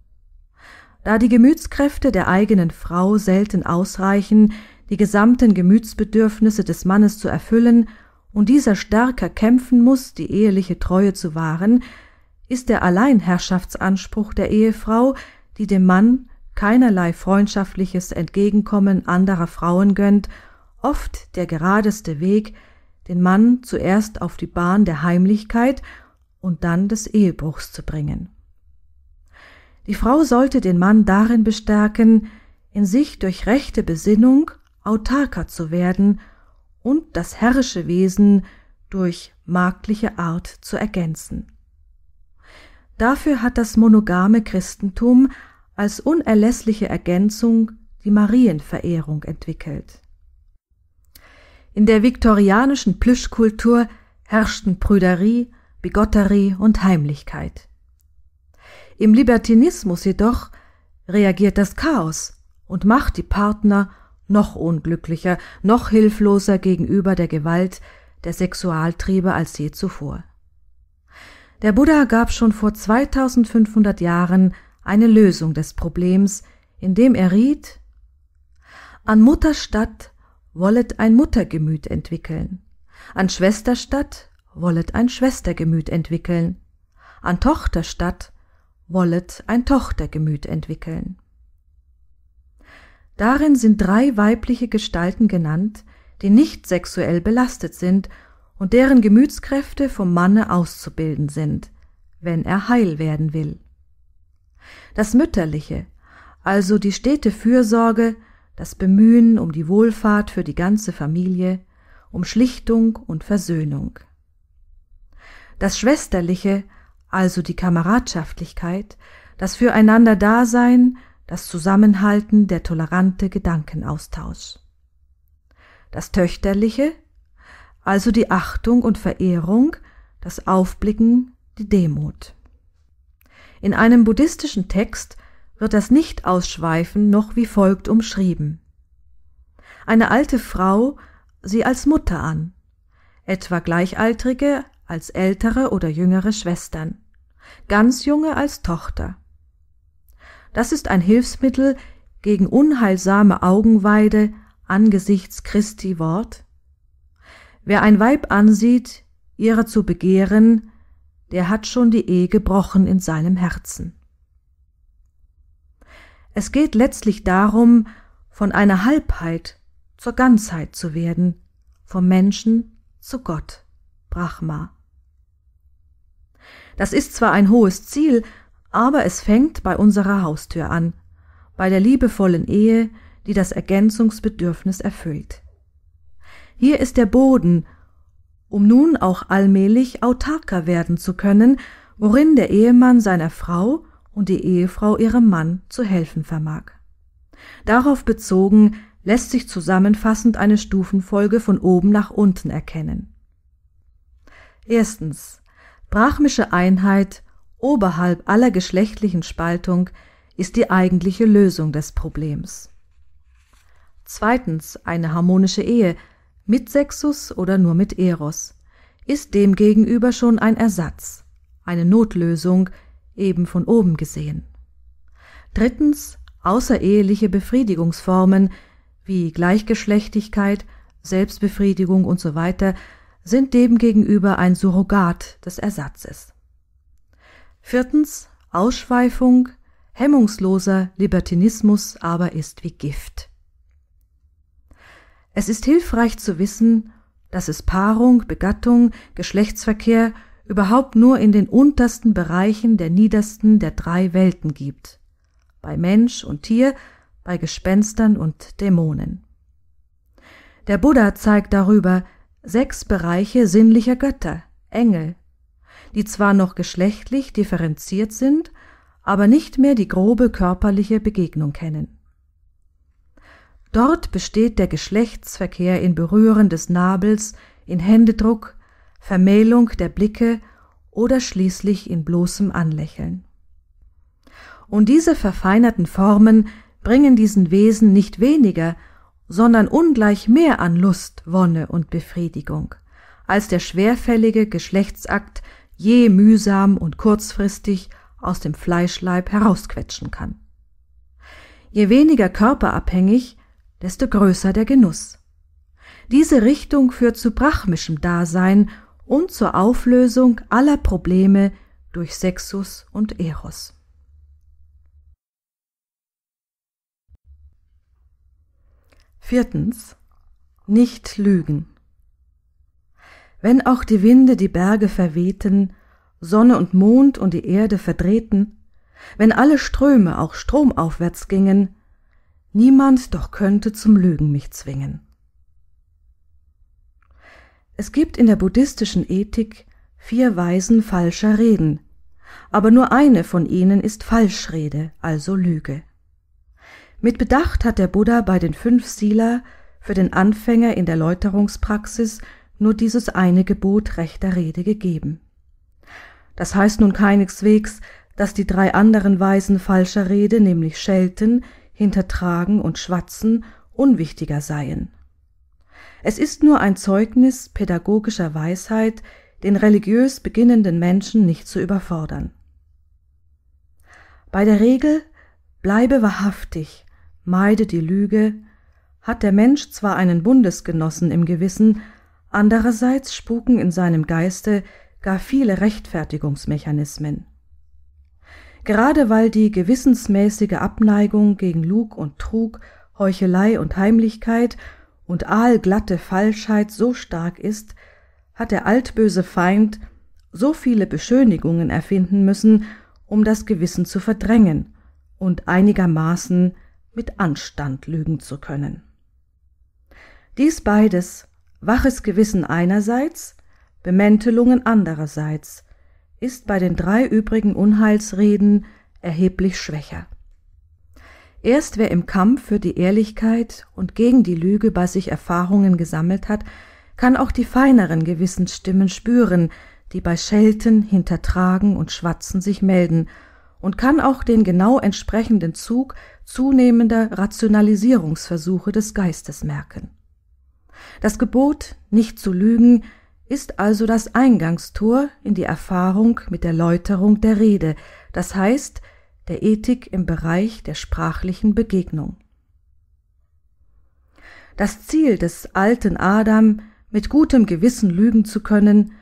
Da die Gemütskräfte der eigenen Frau selten ausreichen, die gesamten Gemütsbedürfnisse des Mannes zu erfüllen und dieser stärker kämpfen muss, die eheliche Treue zu wahren, ist der Alleinherrschaftsanspruch der Ehefrau, die dem Mann keinerlei freundschaftliches Entgegenkommen anderer Frauen gönnt, oft der geradeste Weg, den Mann zuerst auf die Bahn der Heimlichkeit und dann des Ehebruchs zu bringen. Die Frau sollte den Mann darin bestärken, in sich durch rechte Besinnung autarker zu werden und das herrische Wesen durch magdliche Art zu ergänzen. Dafür hat das monogame Christentum als unerlässliche Ergänzung die Marienverehrung entwickelt. In der viktorianischen Plüschkultur herrschten Prüderie, Bigotterie und Heimlichkeit. Im Libertinismus jedoch reagiert das Chaos und macht die Partner noch unglücklicher, noch hilfloser gegenüber der Gewalt der Sexualtriebe als je zuvor. Der Buddha gab schon vor zweitausendfünfhundert Jahren eine Lösung des Problems, indem er riet: An Mutterstatt wollet ein Muttergemüt entwickeln, an Schwesterstatt wollet ein Schwestergemüt entwickeln, an Tochterstatt wollet ein Tochtergemüt entwickeln. Darin sind drei weibliche Gestalten genannt, die nicht sexuell belastet sind und deren Gemütskräfte vom Manne auszubilden sind, wenn er heil werden will. Das Mütterliche, also die stete Fürsorge, das Bemühen um die Wohlfahrt für die ganze Familie, um Schlichtung und Versöhnung. Das Schwesterliche, also die Kameradschaftlichkeit, das Füreinander-Dasein, das Zusammenhalten, der tolerante Gedankenaustausch. Das Töchterliche, also die Achtung und Verehrung, das Aufblicken, die Demut. In einem buddhistischen Text wird das Nicht-Ausschweifen noch wie folgt umschrieben. Eine alte Frau sieh als Mutter an, etwa Gleichaltrige als ältere oder jüngere Schwestern, ganz junge als Tochter. Das ist ein Hilfsmittel gegen unheilsame Augenweide angesichts Christi Wort. Wer ein Weib ansieht, ihrer zu begehren, der hat schon die Ehe gebrochen in seinem Herzen. Es geht letztlich darum, von einer Halbheit zur Ganzheit zu werden, vom Menschen zu Gott, Brahma. Das ist zwar ein hohes Ziel, aber es fängt bei unserer Haustür an, bei der liebevollen Ehe, die das Ergänzungsbedürfnis erfüllt. Hier ist der Boden, um nun auch allmählich autarker werden zu können, worin der Ehemann seiner Frau und die Ehefrau ihrem Mann zu helfen vermag. Darauf bezogen lässt sich zusammenfassend eine Stufenfolge von oben nach unten erkennen. Erstens. Brachmische Einheit oberhalb aller geschlechtlichen Spaltung ist die eigentliche Lösung des Problems. Zweitens. Eine harmonische Ehe, mit Sexus oder nur mit Eros, ist demgegenüber schon ein Ersatz, eine Notlösung, eben von oben gesehen. Drittens. Außereheliche Befriedigungsformen wie Gleichgeschlechtigkeit, Selbstbefriedigung usw. sind demgegenüber ein Surrogat des Ersatzes. Viertens. Ausschweifung, hemmungsloser Libertinismus aber ist wie Gift. Es ist hilfreich zu wissen, dass es Paarung, Begattung, Geschlechtsverkehr überhaupt nur in den untersten Bereichen der niedersten der drei Welten gibt, bei Mensch und Tier, bei Gespenstern und Dämonen. Der Buddha zeigt darüber sechs Bereiche sinnlicher Götter, Engel, die zwar noch geschlechtlich differenziert sind, aber nicht mehr die grobe körperliche Begegnung kennen. Dort besteht der Geschlechtsverkehr in Berühren des Nabels, in Händedruck, Vermählung der Blicke oder schließlich in bloßem Anlächeln. Und diese verfeinerten Formen bringen diesen Wesen nicht weniger, sondern ungleich mehr an Lust, Wonne und Befriedigung, als der schwerfällige Geschlechtsakt je mühsam und kurzfristig aus dem Fleischleib herausquetschen kann. Je weniger körperabhängig, desto größer der Genuss. Diese Richtung führt zu brachmischem Dasein und zur Auflösung aller Probleme durch Sexus und Eros. Viertens. Nicht lügen. Wenn auch die Winde die Berge verwehten, Sonne und Mond und die Erde verdrehten, wenn alle Ströme auch stromaufwärts gingen, niemand doch könnte zum Lügen mich zwingen. Es gibt in der buddhistischen Ethik vier Weisen falscher Reden, aber nur eine von ihnen ist Falschrede, also Lüge. Mit Bedacht hat der Buddha bei den fünf Sila für den Anfänger in der Läuterungspraxis nur dieses eine Gebot rechter Rede gegeben. Das heißt nun keineswegs, dass die drei anderen Weisen falscher Rede, nämlich Schelten, Hintertragen und Schwatzen, unwichtiger seien. Es ist nur ein Zeugnis pädagogischer Weisheit, den religiös beginnenden Menschen nicht zu überfordern. Bei der Regel »Bleibe wahrhaftig, meide die Lüge« hat der Mensch zwar einen Bundesgenossen im Gewissen, andererseits spuken in seinem Geiste gar viele Rechtfertigungsmechanismen. Gerade weil die gewissensmäßige Abneigung gegen Lug und Trug, Heuchelei und Heimlichkeit und aalglatte Falschheit so stark ist, hat der altböse Feind so viele Beschönigungen erfinden müssen, um das Gewissen zu verdrängen und einigermaßen mit Anstand lügen zu können. Dies beides, waches Gewissen einerseits, Bemäntelungen andererseits, ist bei den drei übrigen Unheilsreden erheblich schwächer. Erst wer im Kampf für die Ehrlichkeit und gegen die Lüge bei sich Erfahrungen gesammelt hat, kann auch die feineren Gewissensstimmen spüren, die bei Schelten, Hintertragen und Schwatzen sich melden, und kann auch den genau entsprechenden Zug zunehmender Rationalisierungsversuche des Geistes merken. Das Gebot, nicht zu lügen, ist also das Eingangstor in die Erfahrung mit der Läuterung der Rede, das heißt der Ethik im Bereich der sprachlichen Begegnung. Das Ziel des alten Adam, mit gutem Gewissen lügen zu können,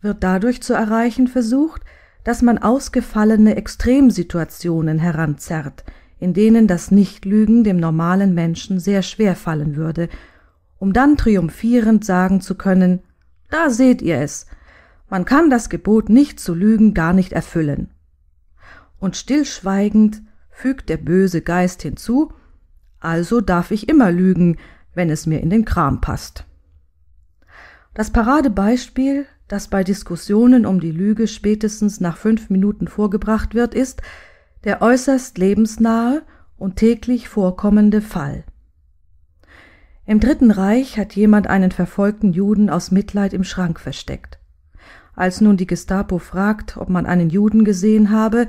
wird dadurch zu erreichen versucht, dass man ausgefallene Extremsituationen heranzerrt, in denen das Nichtlügen dem normalen Menschen sehr schwer fallen würde, um dann triumphierend sagen zu können, da seht ihr es, man kann das Gebot nicht zu lügen gar nicht erfüllen. Und stillschweigend fügt der böse Geist hinzu, also darf ich immer lügen, wenn es mir in den Kram passt. Das Paradebeispiel, das bei Diskussionen um die Lüge spätestens nach fünf Minuten vorgebracht wird, ist der äußerst lebensnahe und täglich vorkommende Fall. Im Dritten Reich hat jemand einen verfolgten Juden aus Mitleid im Schrank versteckt. Als nun die Gestapo fragt, ob man einen Juden gesehen habe,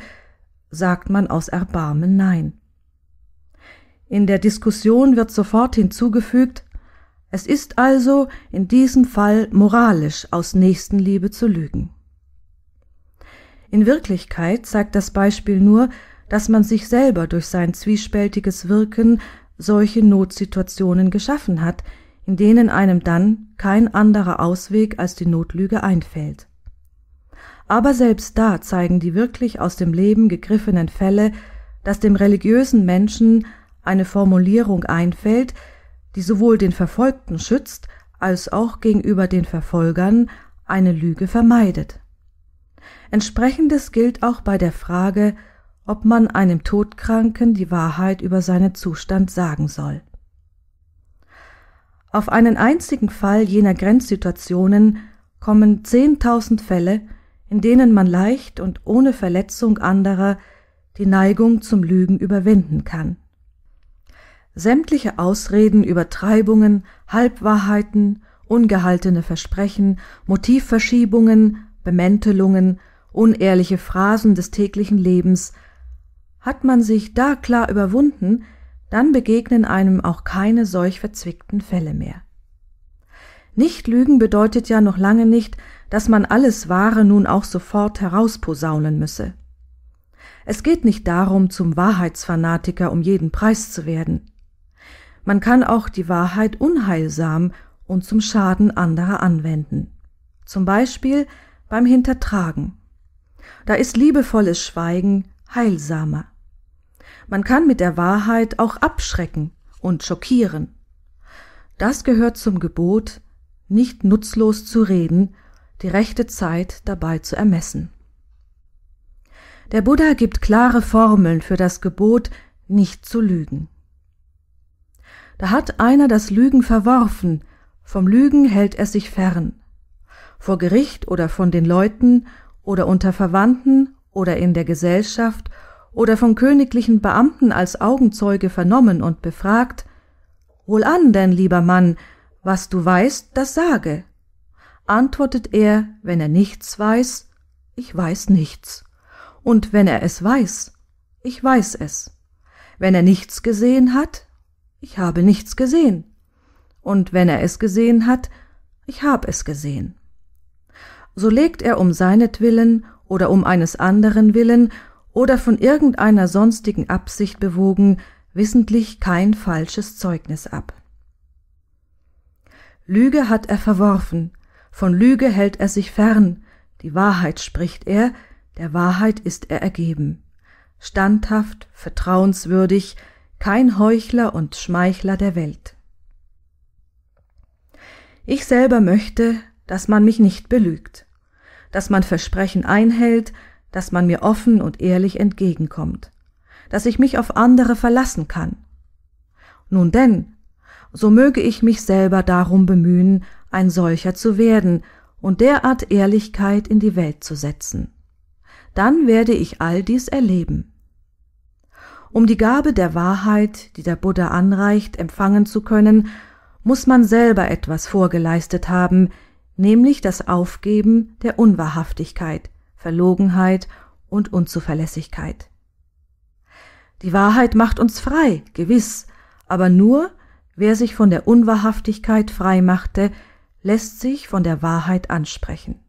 sagt man aus Erbarmen nein. In der Diskussion wird sofort hinzugefügt, es ist also in diesem Fall moralisch, aus Nächstenliebe zu lügen. In Wirklichkeit zeigt das Beispiel nur, dass man sich selber durch sein zwiespältiges Wirken solche Notsituationen geschaffen hat, in denen einem dann kein anderer Ausweg als die Notlüge einfällt. Aber selbst da zeigen die wirklich aus dem Leben gegriffenen Fälle, dass dem religiösen Menschen eine Formulierung einfällt, die sowohl den Verfolgten schützt, als auch gegenüber den Verfolgern eine Lüge vermeidet. Entsprechendes gilt auch bei der Frage, ob man einem Todkranken die Wahrheit über seinen Zustand sagen soll. Auf einen einzigen Fall jener Grenzsituationen kommen zehntausend Fälle, in denen man leicht und ohne Verletzung anderer die Neigung zum Lügen überwinden kann. Sämtliche Ausreden, Übertreibungen, Halbwahrheiten, ungehaltene Versprechen, Motivverschiebungen, Bemäntelungen, unehrliche Phrasen des täglichen Lebens. Hat man sich da klar überwunden, dann begegnen einem auch keine solch verzwickten Fälle mehr. Nichtlügen bedeutet ja noch lange nicht, dass man alles Wahre nun auch sofort herausposaunen müsse. Es geht nicht darum, zum Wahrheitsfanatiker um jeden Preis zu werden. Man kann auch die Wahrheit unheilsam und zum Schaden anderer anwenden. Zum Beispiel beim Hintertragen. Da ist liebevolles Schweigen heilsamer. Man kann mit der Wahrheit auch abschrecken und schockieren. Das gehört zum Gebot, nicht nutzlos zu reden, die rechte Zeit dabei zu ermessen. Der Buddha gibt klare Formeln für das Gebot, nicht zu lügen. Da hat einer das Lügen verworfen, vom Lügen hält er sich fern. Vor Gericht oder von den Leuten oder unter Verwandten oder in der Gesellschaft oder von königlichen Beamten als Augenzeuge vernommen und befragt, wohlan denn, lieber Mann, was du weißt, das sage. Antwortet er, wenn er nichts weiß, ich weiß nichts. Und wenn er es weiß, ich weiß es. Wenn er nichts gesehen hat, ich habe nichts gesehen. Und wenn er es gesehen hat, ich habe es gesehen. So legt er um seinetwillen oder um eines anderen Willen oder von irgendeiner sonstigen Absicht bewogen, wissentlich kein falsches Zeugnis ab. Lüge hat er verworfen, von Lüge hält er sich fern, die Wahrheit spricht er, der Wahrheit ist er ergeben. Standhaft, vertrauenswürdig, kein Heuchler und Schmeichler der Welt. Ich selber möchte, dass man mich nicht belügt, dass man Versprechen einhält, dass man mir offen und ehrlich entgegenkommt, dass ich mich auf andere verlassen kann. Nun denn, so möge ich mich selber darum bemühen, ein solcher zu werden und derart Ehrlichkeit in die Welt zu setzen. Dann werde ich all dies erleben. Um die Gabe der Wahrheit, die der Buddha anreicht, empfangen zu können, muss man selber etwas vorgeleistet haben, nämlich das Aufgeben der Unwahrhaftigkeit, Verlogenheit und Unzuverlässigkeit. Die Wahrheit macht uns frei, gewiss, aber nur, wer sich von der Unwahrhaftigkeit frei machte, lässt sich von der Wahrheit ansprechen.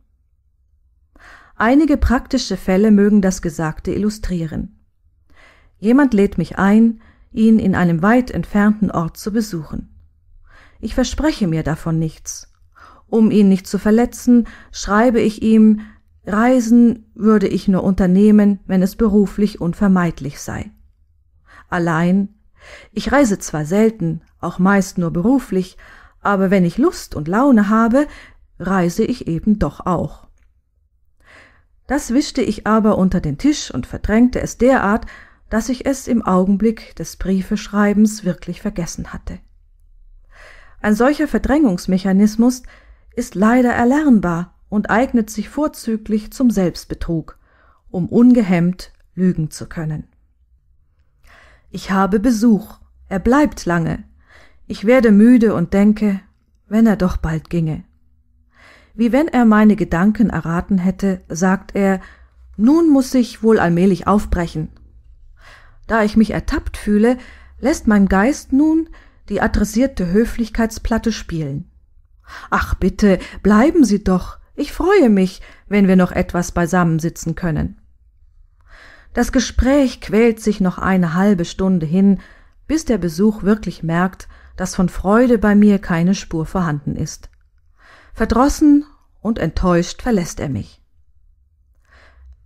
Einige praktische Fälle mögen das Gesagte illustrieren. Jemand lädt mich ein, ihn in einem weit entfernten Ort zu besuchen. Ich verspreche mir davon nichts. Um ihn nicht zu verletzen, schreibe ich ihm, Reisen würde ich nur unternehmen, wenn es beruflich unvermeidlich sei. Allein, ich reise zwar selten, auch meist nur beruflich, aber wenn ich Lust und Laune habe, reise ich eben doch auch. Das wischte ich aber unter den Tisch und verdrängte es derart, dass ich es im Augenblick des Briefeschreibens wirklich vergessen hatte. Ein solcher Verdrängungsmechanismus ist leider erlernbar und eignet sich vorzüglich zum Selbstbetrug, um ungehemmt lügen zu können. Ich habe Besuch, er bleibt lange. Ich werde müde und denke, wenn er doch bald ginge. Wie wenn er meine Gedanken erraten hätte, sagt er, nun muss ich wohl allmählich aufbrechen. Da ich mich ertappt fühle, lässt mein Geist nun die adressierte Höflichkeitsplatte spielen. »Ach bitte, bleiben Sie doch, ich freue mich, wenn wir noch etwas beisammensitzen können.« Das Gespräch quält sich noch eine halbe Stunde hin, bis der Besuch wirklich merkt, dass von Freude bei mir keine Spur vorhanden ist. Verdrossen und enttäuscht verlässt er mich.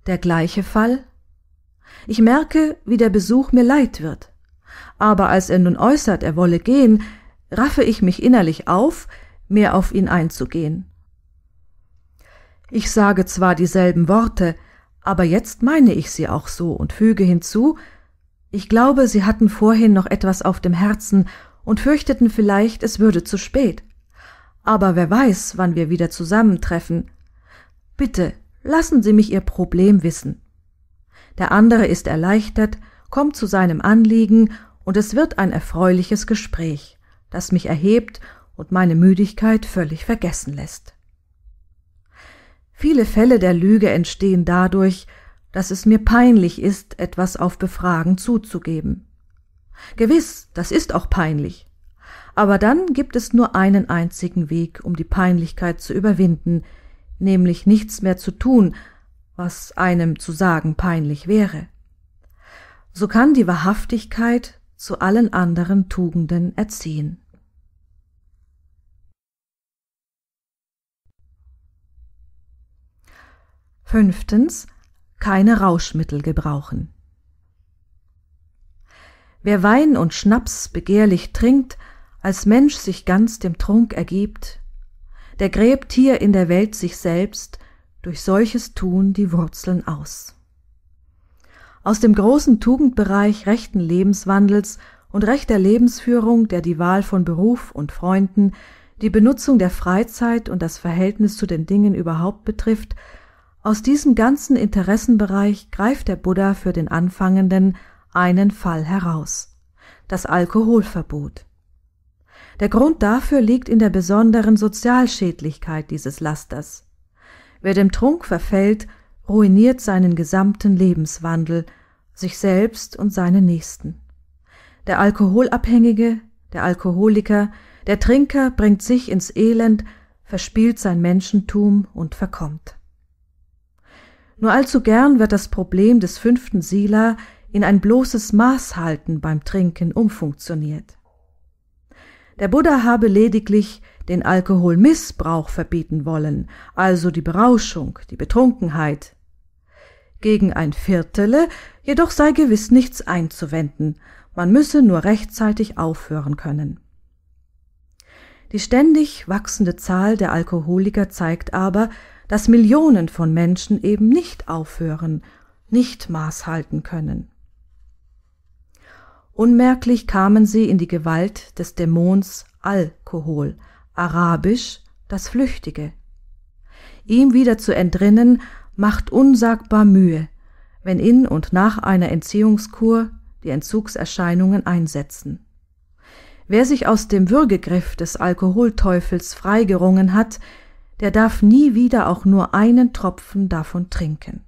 Der gleiche Fall? Ich merke, wie der Besuch mir leid wird. Aber als er nun äußert, er wolle gehen, raffe ich mich innerlich auf, mehr auf ihn einzugehen. Ich sage zwar dieselben Worte, aber jetzt meine ich sie auch so und füge hinzu, ich glaube, sie hatten vorhin noch etwas auf dem Herzen und fürchteten vielleicht, es würde zu spät. Aber wer weiß, wann wir wieder zusammentreffen. Bitte, lassen Sie mich Ihr Problem wissen. Der andere ist erleichtert, kommt zu seinem Anliegen, und es wird ein erfreuliches Gespräch, das mich erhebt und meine Müdigkeit völlig vergessen lässt. Viele Fälle der Lüge entstehen dadurch, dass es mir peinlich ist, etwas auf Befragen zuzugeben. Gewiss, das ist auch peinlich. Aber dann gibt es nur einen einzigen Weg, um die Peinlichkeit zu überwinden, nämlich nichts mehr zu tun, was einem zu sagen peinlich wäre. So kann die Wahrhaftigkeit zu allen anderen Tugenden erziehen. Fünftens. Keine Rauschmittel gebrauchen. Wer Wein und Schnaps begehrlich trinkt, als Mensch sich ganz dem Trunk ergibt, der gräbt hier in der Welt sich selbst durch solches Tun die Wurzeln aus. Aus dem großen Tugendbereich rechten Lebenswandels und rechter Lebensführung, der die Wahl von Beruf und Freunden, die Benutzung der Freizeit und das Verhältnis zu den Dingen überhaupt betrifft, aus diesem ganzen Interessenbereich greift der Buddha für den Anfangenden einen Fall heraus, das Alkoholverbot. Der Grund dafür liegt in der besonderen Sozialschädlichkeit dieses Lasters. Wer dem Trunk verfällt, ruiniert seinen gesamten Lebenswandel, sich selbst und seine Nächsten. Der Alkoholabhängige, der Alkoholiker, der Trinker bringt sich ins Elend, verspielt sein Menschentum und verkommt. Nur allzu gern wird das Problem des fünften Sila in ein bloßes Maßhalten beim Trinken umfunktioniert. Der Buddha habe lediglich den Alkoholmissbrauch verbieten wollen, also die Berauschung, die Betrunkenheit. Gegen ein Viertele jedoch sei gewiss nichts einzuwenden, man müsse nur rechtzeitig aufhören können. Die ständig wachsende Zahl der Alkoholiker zeigt aber, dass Millionen von Menschen eben nicht aufhören, nicht Maß halten können. Unmerklich kamen sie in die Gewalt des Dämons Alkohol, arabisch das Flüchtige. Ihm wieder zu entrinnen, macht unsagbar Mühe, wenn in und nach einer Entziehungskur die Entzugserscheinungen einsetzen. Wer sich aus dem Würgegriff des Alkoholteufels freigerungen hat, der darf nie wieder auch nur einen Tropfen davon trinken.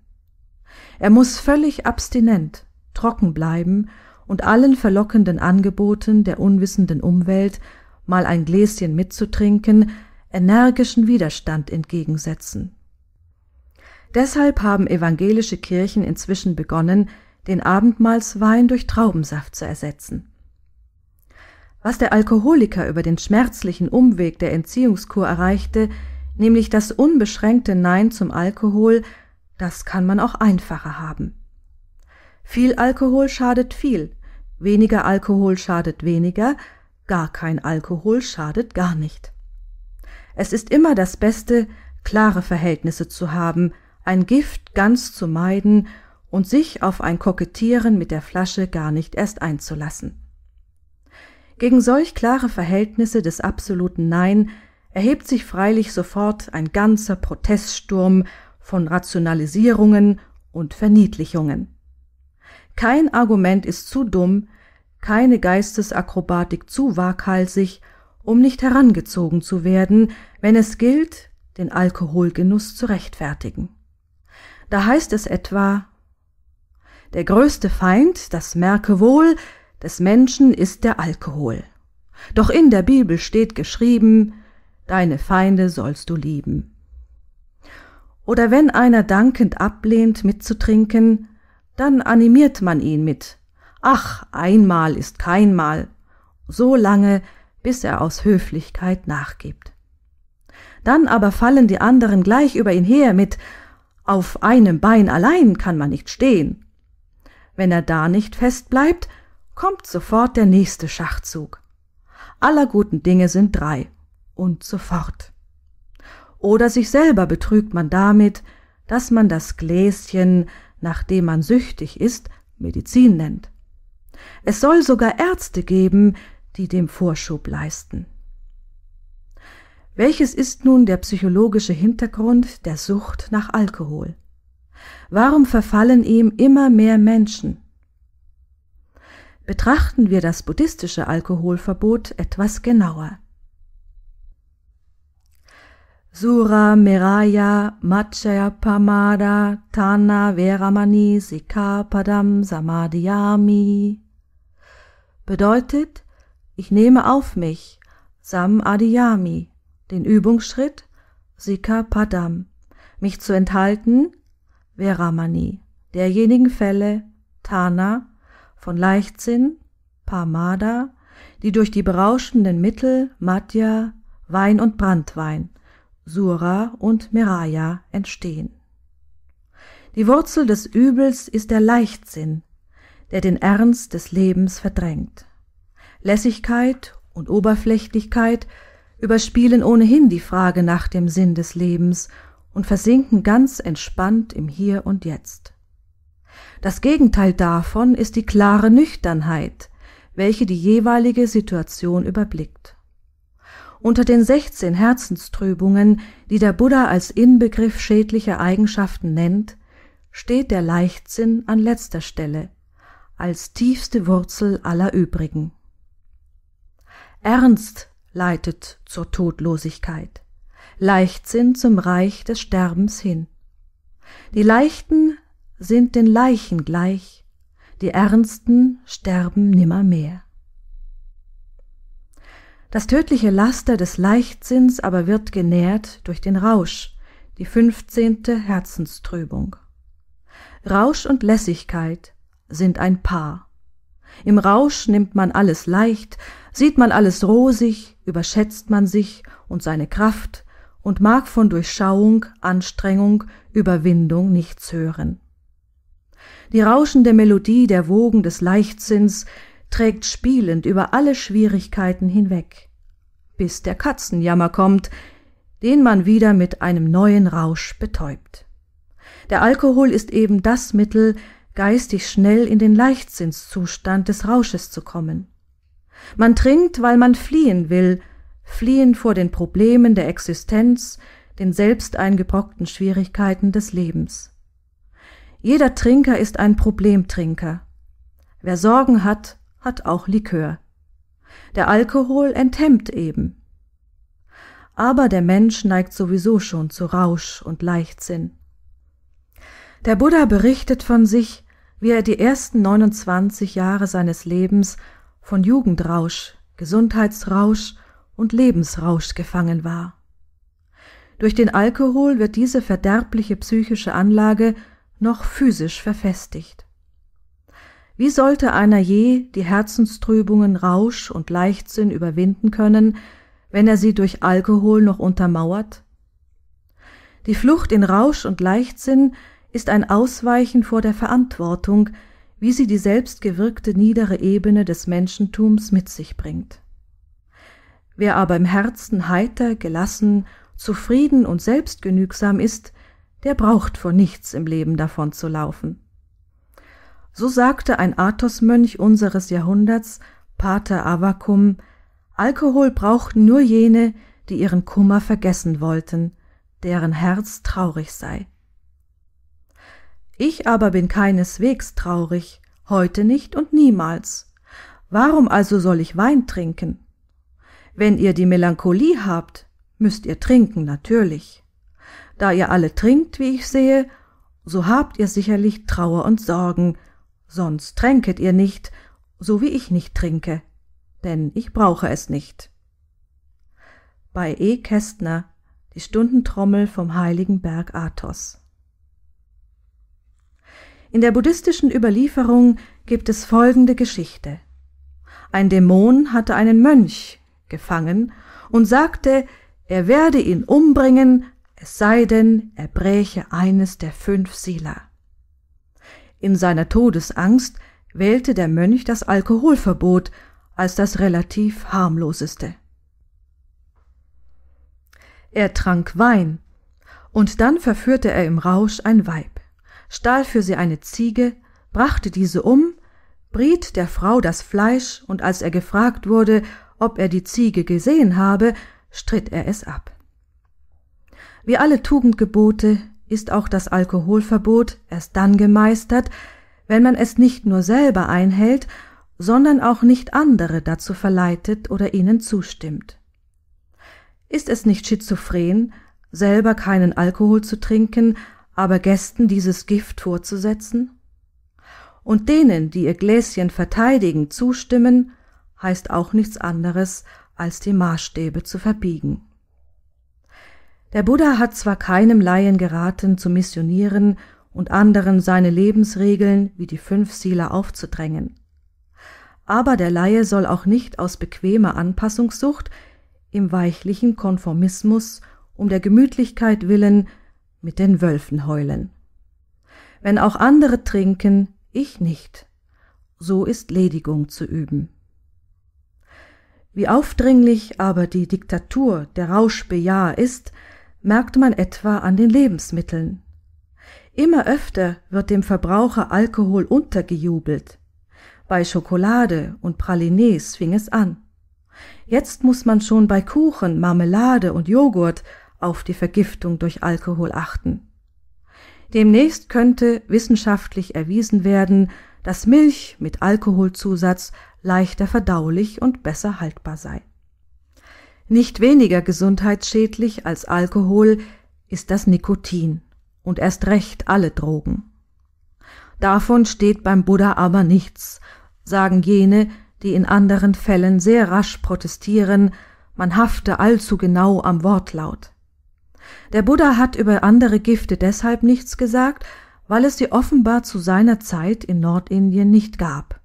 Er muss völlig abstinent, trocken bleiben und allen verlockenden Angeboten der unwissenden Umwelt, mal ein Gläschen mitzutrinken, energischen Widerstand entgegensetzen. Deshalb haben evangelische Kirchen inzwischen begonnen, den Abendmahlswein durch Traubensaft zu ersetzen. Was der Alkoholiker über den schmerzlichen Umweg der Entziehungskur erreichte, nämlich das unbeschränkte Nein zum Alkohol, das kann man auch einfacher haben. Viel Alkohol schadet viel, weniger Alkohol schadet weniger, gar kein Alkohol schadet gar nicht. Es ist immer das Beste, klare Verhältnisse zu haben, ein Gift ganz zu meiden und sich auf ein Kokettieren mit der Flasche gar nicht erst einzulassen. Gegen solch klare Verhältnisse des absoluten Nein erhebt sich freilich sofort ein ganzer Proteststurm von Rationalisierungen und Verniedlichungen. Kein Argument ist zu dumm, keine Geistesakrobatik zu waghalsig, um nicht herangezogen zu werden, wenn es gilt, den Alkoholgenuss zu rechtfertigen. Da heißt es etwa: Der größte Feind, das merke wohl, des Menschen ist der Alkohol. Doch in der Bibel steht geschrieben: Deine Feinde sollst du lieben. Oder wenn einer dankend ablehnt, mitzutrinken, dann animiert man ihn mit: Ach, einmal ist kein Mal, so lange, bis er aus Höflichkeit nachgibt. Dann aber fallen die anderen gleich über ihn her mit: Auf einem Bein allein kann man nicht stehen. Wenn er da nicht fest bleibt, kommt sofort der nächste Schachzug. Aller guten Dinge sind drei und so fort. Oder sich selber betrügt man damit, dass man das Gläschen, nach dem man süchtig ist, Medizin nennt. Es soll sogar Ärzte geben, die dem Vorschub leisten. Welches ist nun der psychologische Hintergrund der Sucht nach Alkohol? Warum verfallen ihm immer mehr Menschen? Betrachten wir das buddhistische Alkoholverbot etwas genauer. Sura, Meraya, Machaya, Pamada, Tana, Veramani, Sikapadam, Samadhiyami bedeutet: Ich nehme auf mich, Samadhiyami, den Übungsschritt, Sikapadam, mich zu enthalten, Veramani, derjenigen Fälle, Tana, von Leichtsinn, Pamada, die durch die berauschenden Mittel, Madhya, Wein und Brandwein, Sura und Meraya entstehen. Die Wurzel des Übels ist der Leichtsinn, der den Ernst des Lebens verdrängt. Lässigkeit und Oberflächlichkeit überspielen ohnehin die Frage nach dem Sinn des Lebens und versinken ganz entspannt im Hier und Jetzt. Das Gegenteil davon ist die klare Nüchternheit, welche die jeweilige Situation überblickt. Unter den sechzehn Herzenstrübungen, die der Buddha als Inbegriff schädlicher Eigenschaften nennt, steht der Leichtsinn an letzter Stelle, als tiefste Wurzel aller übrigen. Ernst leitet zur Todlosigkeit, Leichtsinn zum Reich des Sterbens hin. Die Leichten sind den Leichen gleich, die Ernsten sterben nimmermehr. Das tödliche Laster des Leichtsinns aber wird genährt durch den Rausch, die fünfzehnte Herzenstrübung. Rausch und Lässigkeit sind ein Paar. Im Rausch nimmt man alles leicht, sieht man alles rosig, überschätzt man sich und seine Kraft und mag von Durchschauung, Anstrengung, Überwindung nichts hören. Die rauschende Melodie der Wogen des Leichtsinns trägt spielend über alle Schwierigkeiten hinweg, bis der Katzenjammer kommt, den man wieder mit einem neuen Rausch betäubt. Der Alkohol ist eben das Mittel, geistig schnell in den Leichtsinnszustand des Rausches zu kommen. Man trinkt, weil man fliehen will, fliehen vor den Problemen der Existenz, den selbst eingebrockten Schwierigkeiten des Lebens. Jeder Trinker ist ein Problemtrinker. Wer Sorgen hat, hat auch Likör. Der Alkohol enthemmt eben. Aber der Mensch neigt sowieso schon zu Rausch und Leichtsinn. Der Buddha berichtet von sich, wie er die ersten neunundzwanzig Jahre seines Lebens von Jugendrausch, Gesundheitsrausch und Lebensrausch gefangen war. Durch den Alkohol wird diese verderbliche psychische Anlage noch physisch verfestigt. Wie sollte einer je die Herzenstrübungen Rausch und Leichtsinn überwinden können, wenn er sie durch Alkohol noch untermauert? Die Flucht in Rausch und Leichtsinn ist ein Ausweichen vor der Verantwortung, wie sie die selbstgewirkte niedere Ebene des Menschentums mit sich bringt. Wer aber im Herzen heiter, gelassen, zufrieden und selbstgenügsam ist, der braucht vor nichts im Leben davon zu laufen. So sagte ein Athos-Mönch unseres Jahrhunderts, Pater Avacum: Alkohol brauchten nur jene, die ihren Kummer vergessen wollten, deren Herz traurig sei. Ich aber bin keineswegs traurig, heute nicht und niemals. Warum also soll ich Wein trinken? Wenn ihr die Melancholie habt, müsst ihr trinken, natürlich. Da ihr alle trinkt, wie ich sehe, so habt ihr sicherlich Trauer und Sorgen, sonst tränket ihr nicht, so wie ich nicht trinke, denn ich brauche es nicht. Bei E. Kästner, die Stundentrommel vom heiligen Berg Athos. In der buddhistischen Überlieferung gibt es folgende Geschichte. Ein Dämon hatte einen Mönch gefangen und sagte, er werde ihn umbringen, es sei denn, er bräche eines der fünf Sila. In seiner Todesangst wählte der Mönch das Alkoholverbot als das relativ harmloseste. Er trank Wein, und dann verführte er im Rausch ein Weib, stahl für sie eine Ziege, brachte diese um, briet der Frau das Fleisch, und als er gefragt wurde, ob er die Ziege gesehen habe, stritt er es ab. Wie alle Tugendgebote ist auch das Alkoholverbot erst dann gemeistert, wenn man es nicht nur selber einhält, sondern auch nicht andere dazu verleitet oder ihnen zustimmt. Ist es nicht schizophren, selber keinen Alkohol zu trinken, aber Gästen dieses Gift vorzusetzen? Und denen, die ihr Gläschen verteidigen, zustimmen, heißt auch nichts anderes, als die Maßstäbe zu verbiegen. Der Buddha hat zwar keinem Laien geraten, zu missionieren und anderen seine Lebensregeln wie die fünf Sila aufzudrängen. Aber der Laie soll auch nicht aus bequemer Anpassungssucht im weichlichen Konformismus um der Gemütlichkeit willen mit den Wölfen heulen. Wenn auch andere trinken, ich nicht. So ist Ledigung zu üben. Wie aufdringlich aber die Diktatur der Rauschbejaher ist, merkt man etwa an den Lebensmitteln. Immer öfter wird dem Verbraucher Alkohol untergejubelt. Bei Schokolade und Pralines fing es an. Jetzt muss man schon bei Kuchen, Marmelade und Joghurt auf die Vergiftung durch Alkohol achten. Demnächst könnte wissenschaftlich erwiesen werden, dass Milch mit Alkoholzusatz leichter verdaulich und besser haltbar sei. Nicht weniger gesundheitsschädlich als Alkohol ist das Nikotin und erst recht alle Drogen. Davon steht beim Buddha aber nichts, sagen jene, die in anderen Fällen sehr rasch protestieren, man hafte allzu genau am Wortlaut. Der Buddha hat über andere Gifte deshalb nichts gesagt, weil es sie offenbar zu seiner Zeit in Nordindien nicht gab.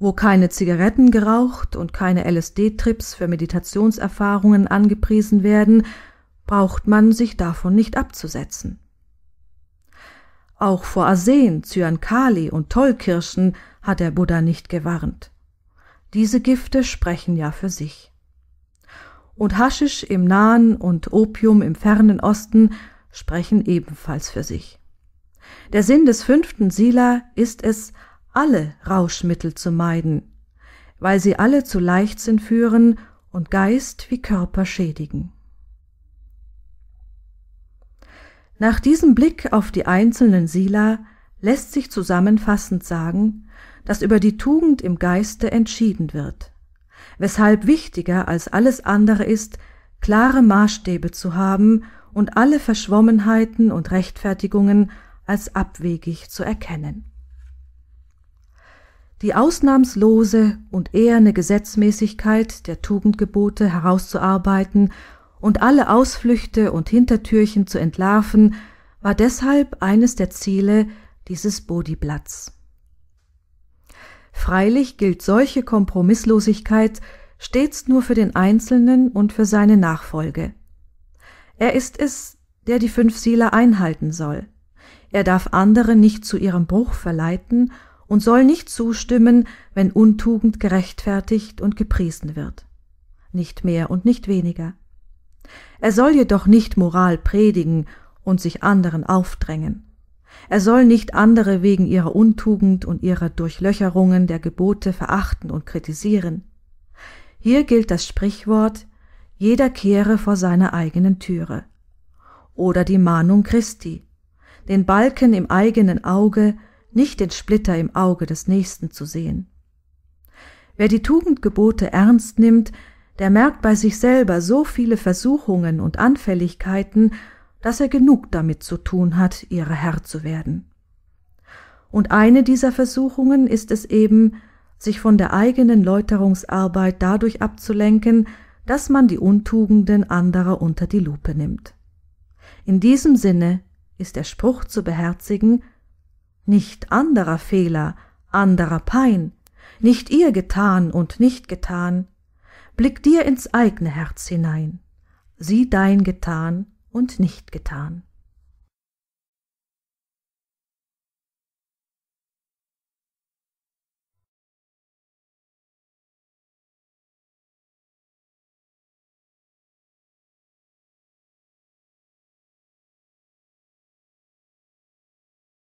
Wo keine Zigaretten geraucht und keine L S D-Trips für Meditationserfahrungen angepriesen werden, braucht man sich davon nicht abzusetzen. Auch vor Arsen, Zyankali und Tollkirschen hat der Buddha nicht gewarnt. Diese Gifte sprechen ja für sich. Und Haschisch im Nahen und Opium im fernen Osten sprechen ebenfalls für sich. Der Sinn des fünften Sila ist es, alle Rauschmittel zu meiden, weil sie alle zu Leichtsinn führen und Geist wie Körper schädigen. Nach diesem Blick auf die einzelnen Sila lässt sich zusammenfassend sagen, dass über die Tugend im Geiste entschieden wird, weshalb wichtiger als alles andere ist, klare Maßstäbe zu haben und alle Verschwommenheiten und Rechtfertigungen als abwegig zu erkennen. Die ausnahmslose und eherne Gesetzmäßigkeit der Tugendgebote herauszuarbeiten und alle Ausflüchte und Hintertürchen zu entlarven, war deshalb eines der Ziele dieses Bodhiblatts. Freilich gilt solche Kompromisslosigkeit stets nur für den Einzelnen und für seine Nachfolge. Er ist es, der die fünf Sila einhalten soll. Er darf andere nicht zu ihrem Bruch verleiten und soll nicht zustimmen, wenn Untugend gerechtfertigt und gepriesen wird. Nicht mehr und nicht weniger. Er soll jedoch nicht Moral predigen und sich anderen aufdrängen. Er soll nicht andere wegen ihrer Untugend und ihrer Durchlöcherungen der Gebote verachten und kritisieren. Hier gilt das Sprichwort, jeder kehre vor seiner eigenen Türe. Oder die Mahnung Christi, den Balken im eigenen Auge, nicht den Splitter im Auge des Nächsten zu sehen. Wer die Tugendgebote ernst nimmt, der merkt bei sich selber so viele Versuchungen und Anfälligkeiten, dass er genug damit zu tun hat, ihrer Herr zu werden. Und eine dieser Versuchungen ist es eben, sich von der eigenen Läuterungsarbeit dadurch abzulenken, dass man die Untugenden anderer unter die Lupe nimmt. In diesem Sinne ist der Spruch zu beherzigen: Nicht anderer Fehler, anderer Pein, nicht ihr getan und nicht getan, blick dir ins eigene Herz hinein, sieh dein getan und nicht getan.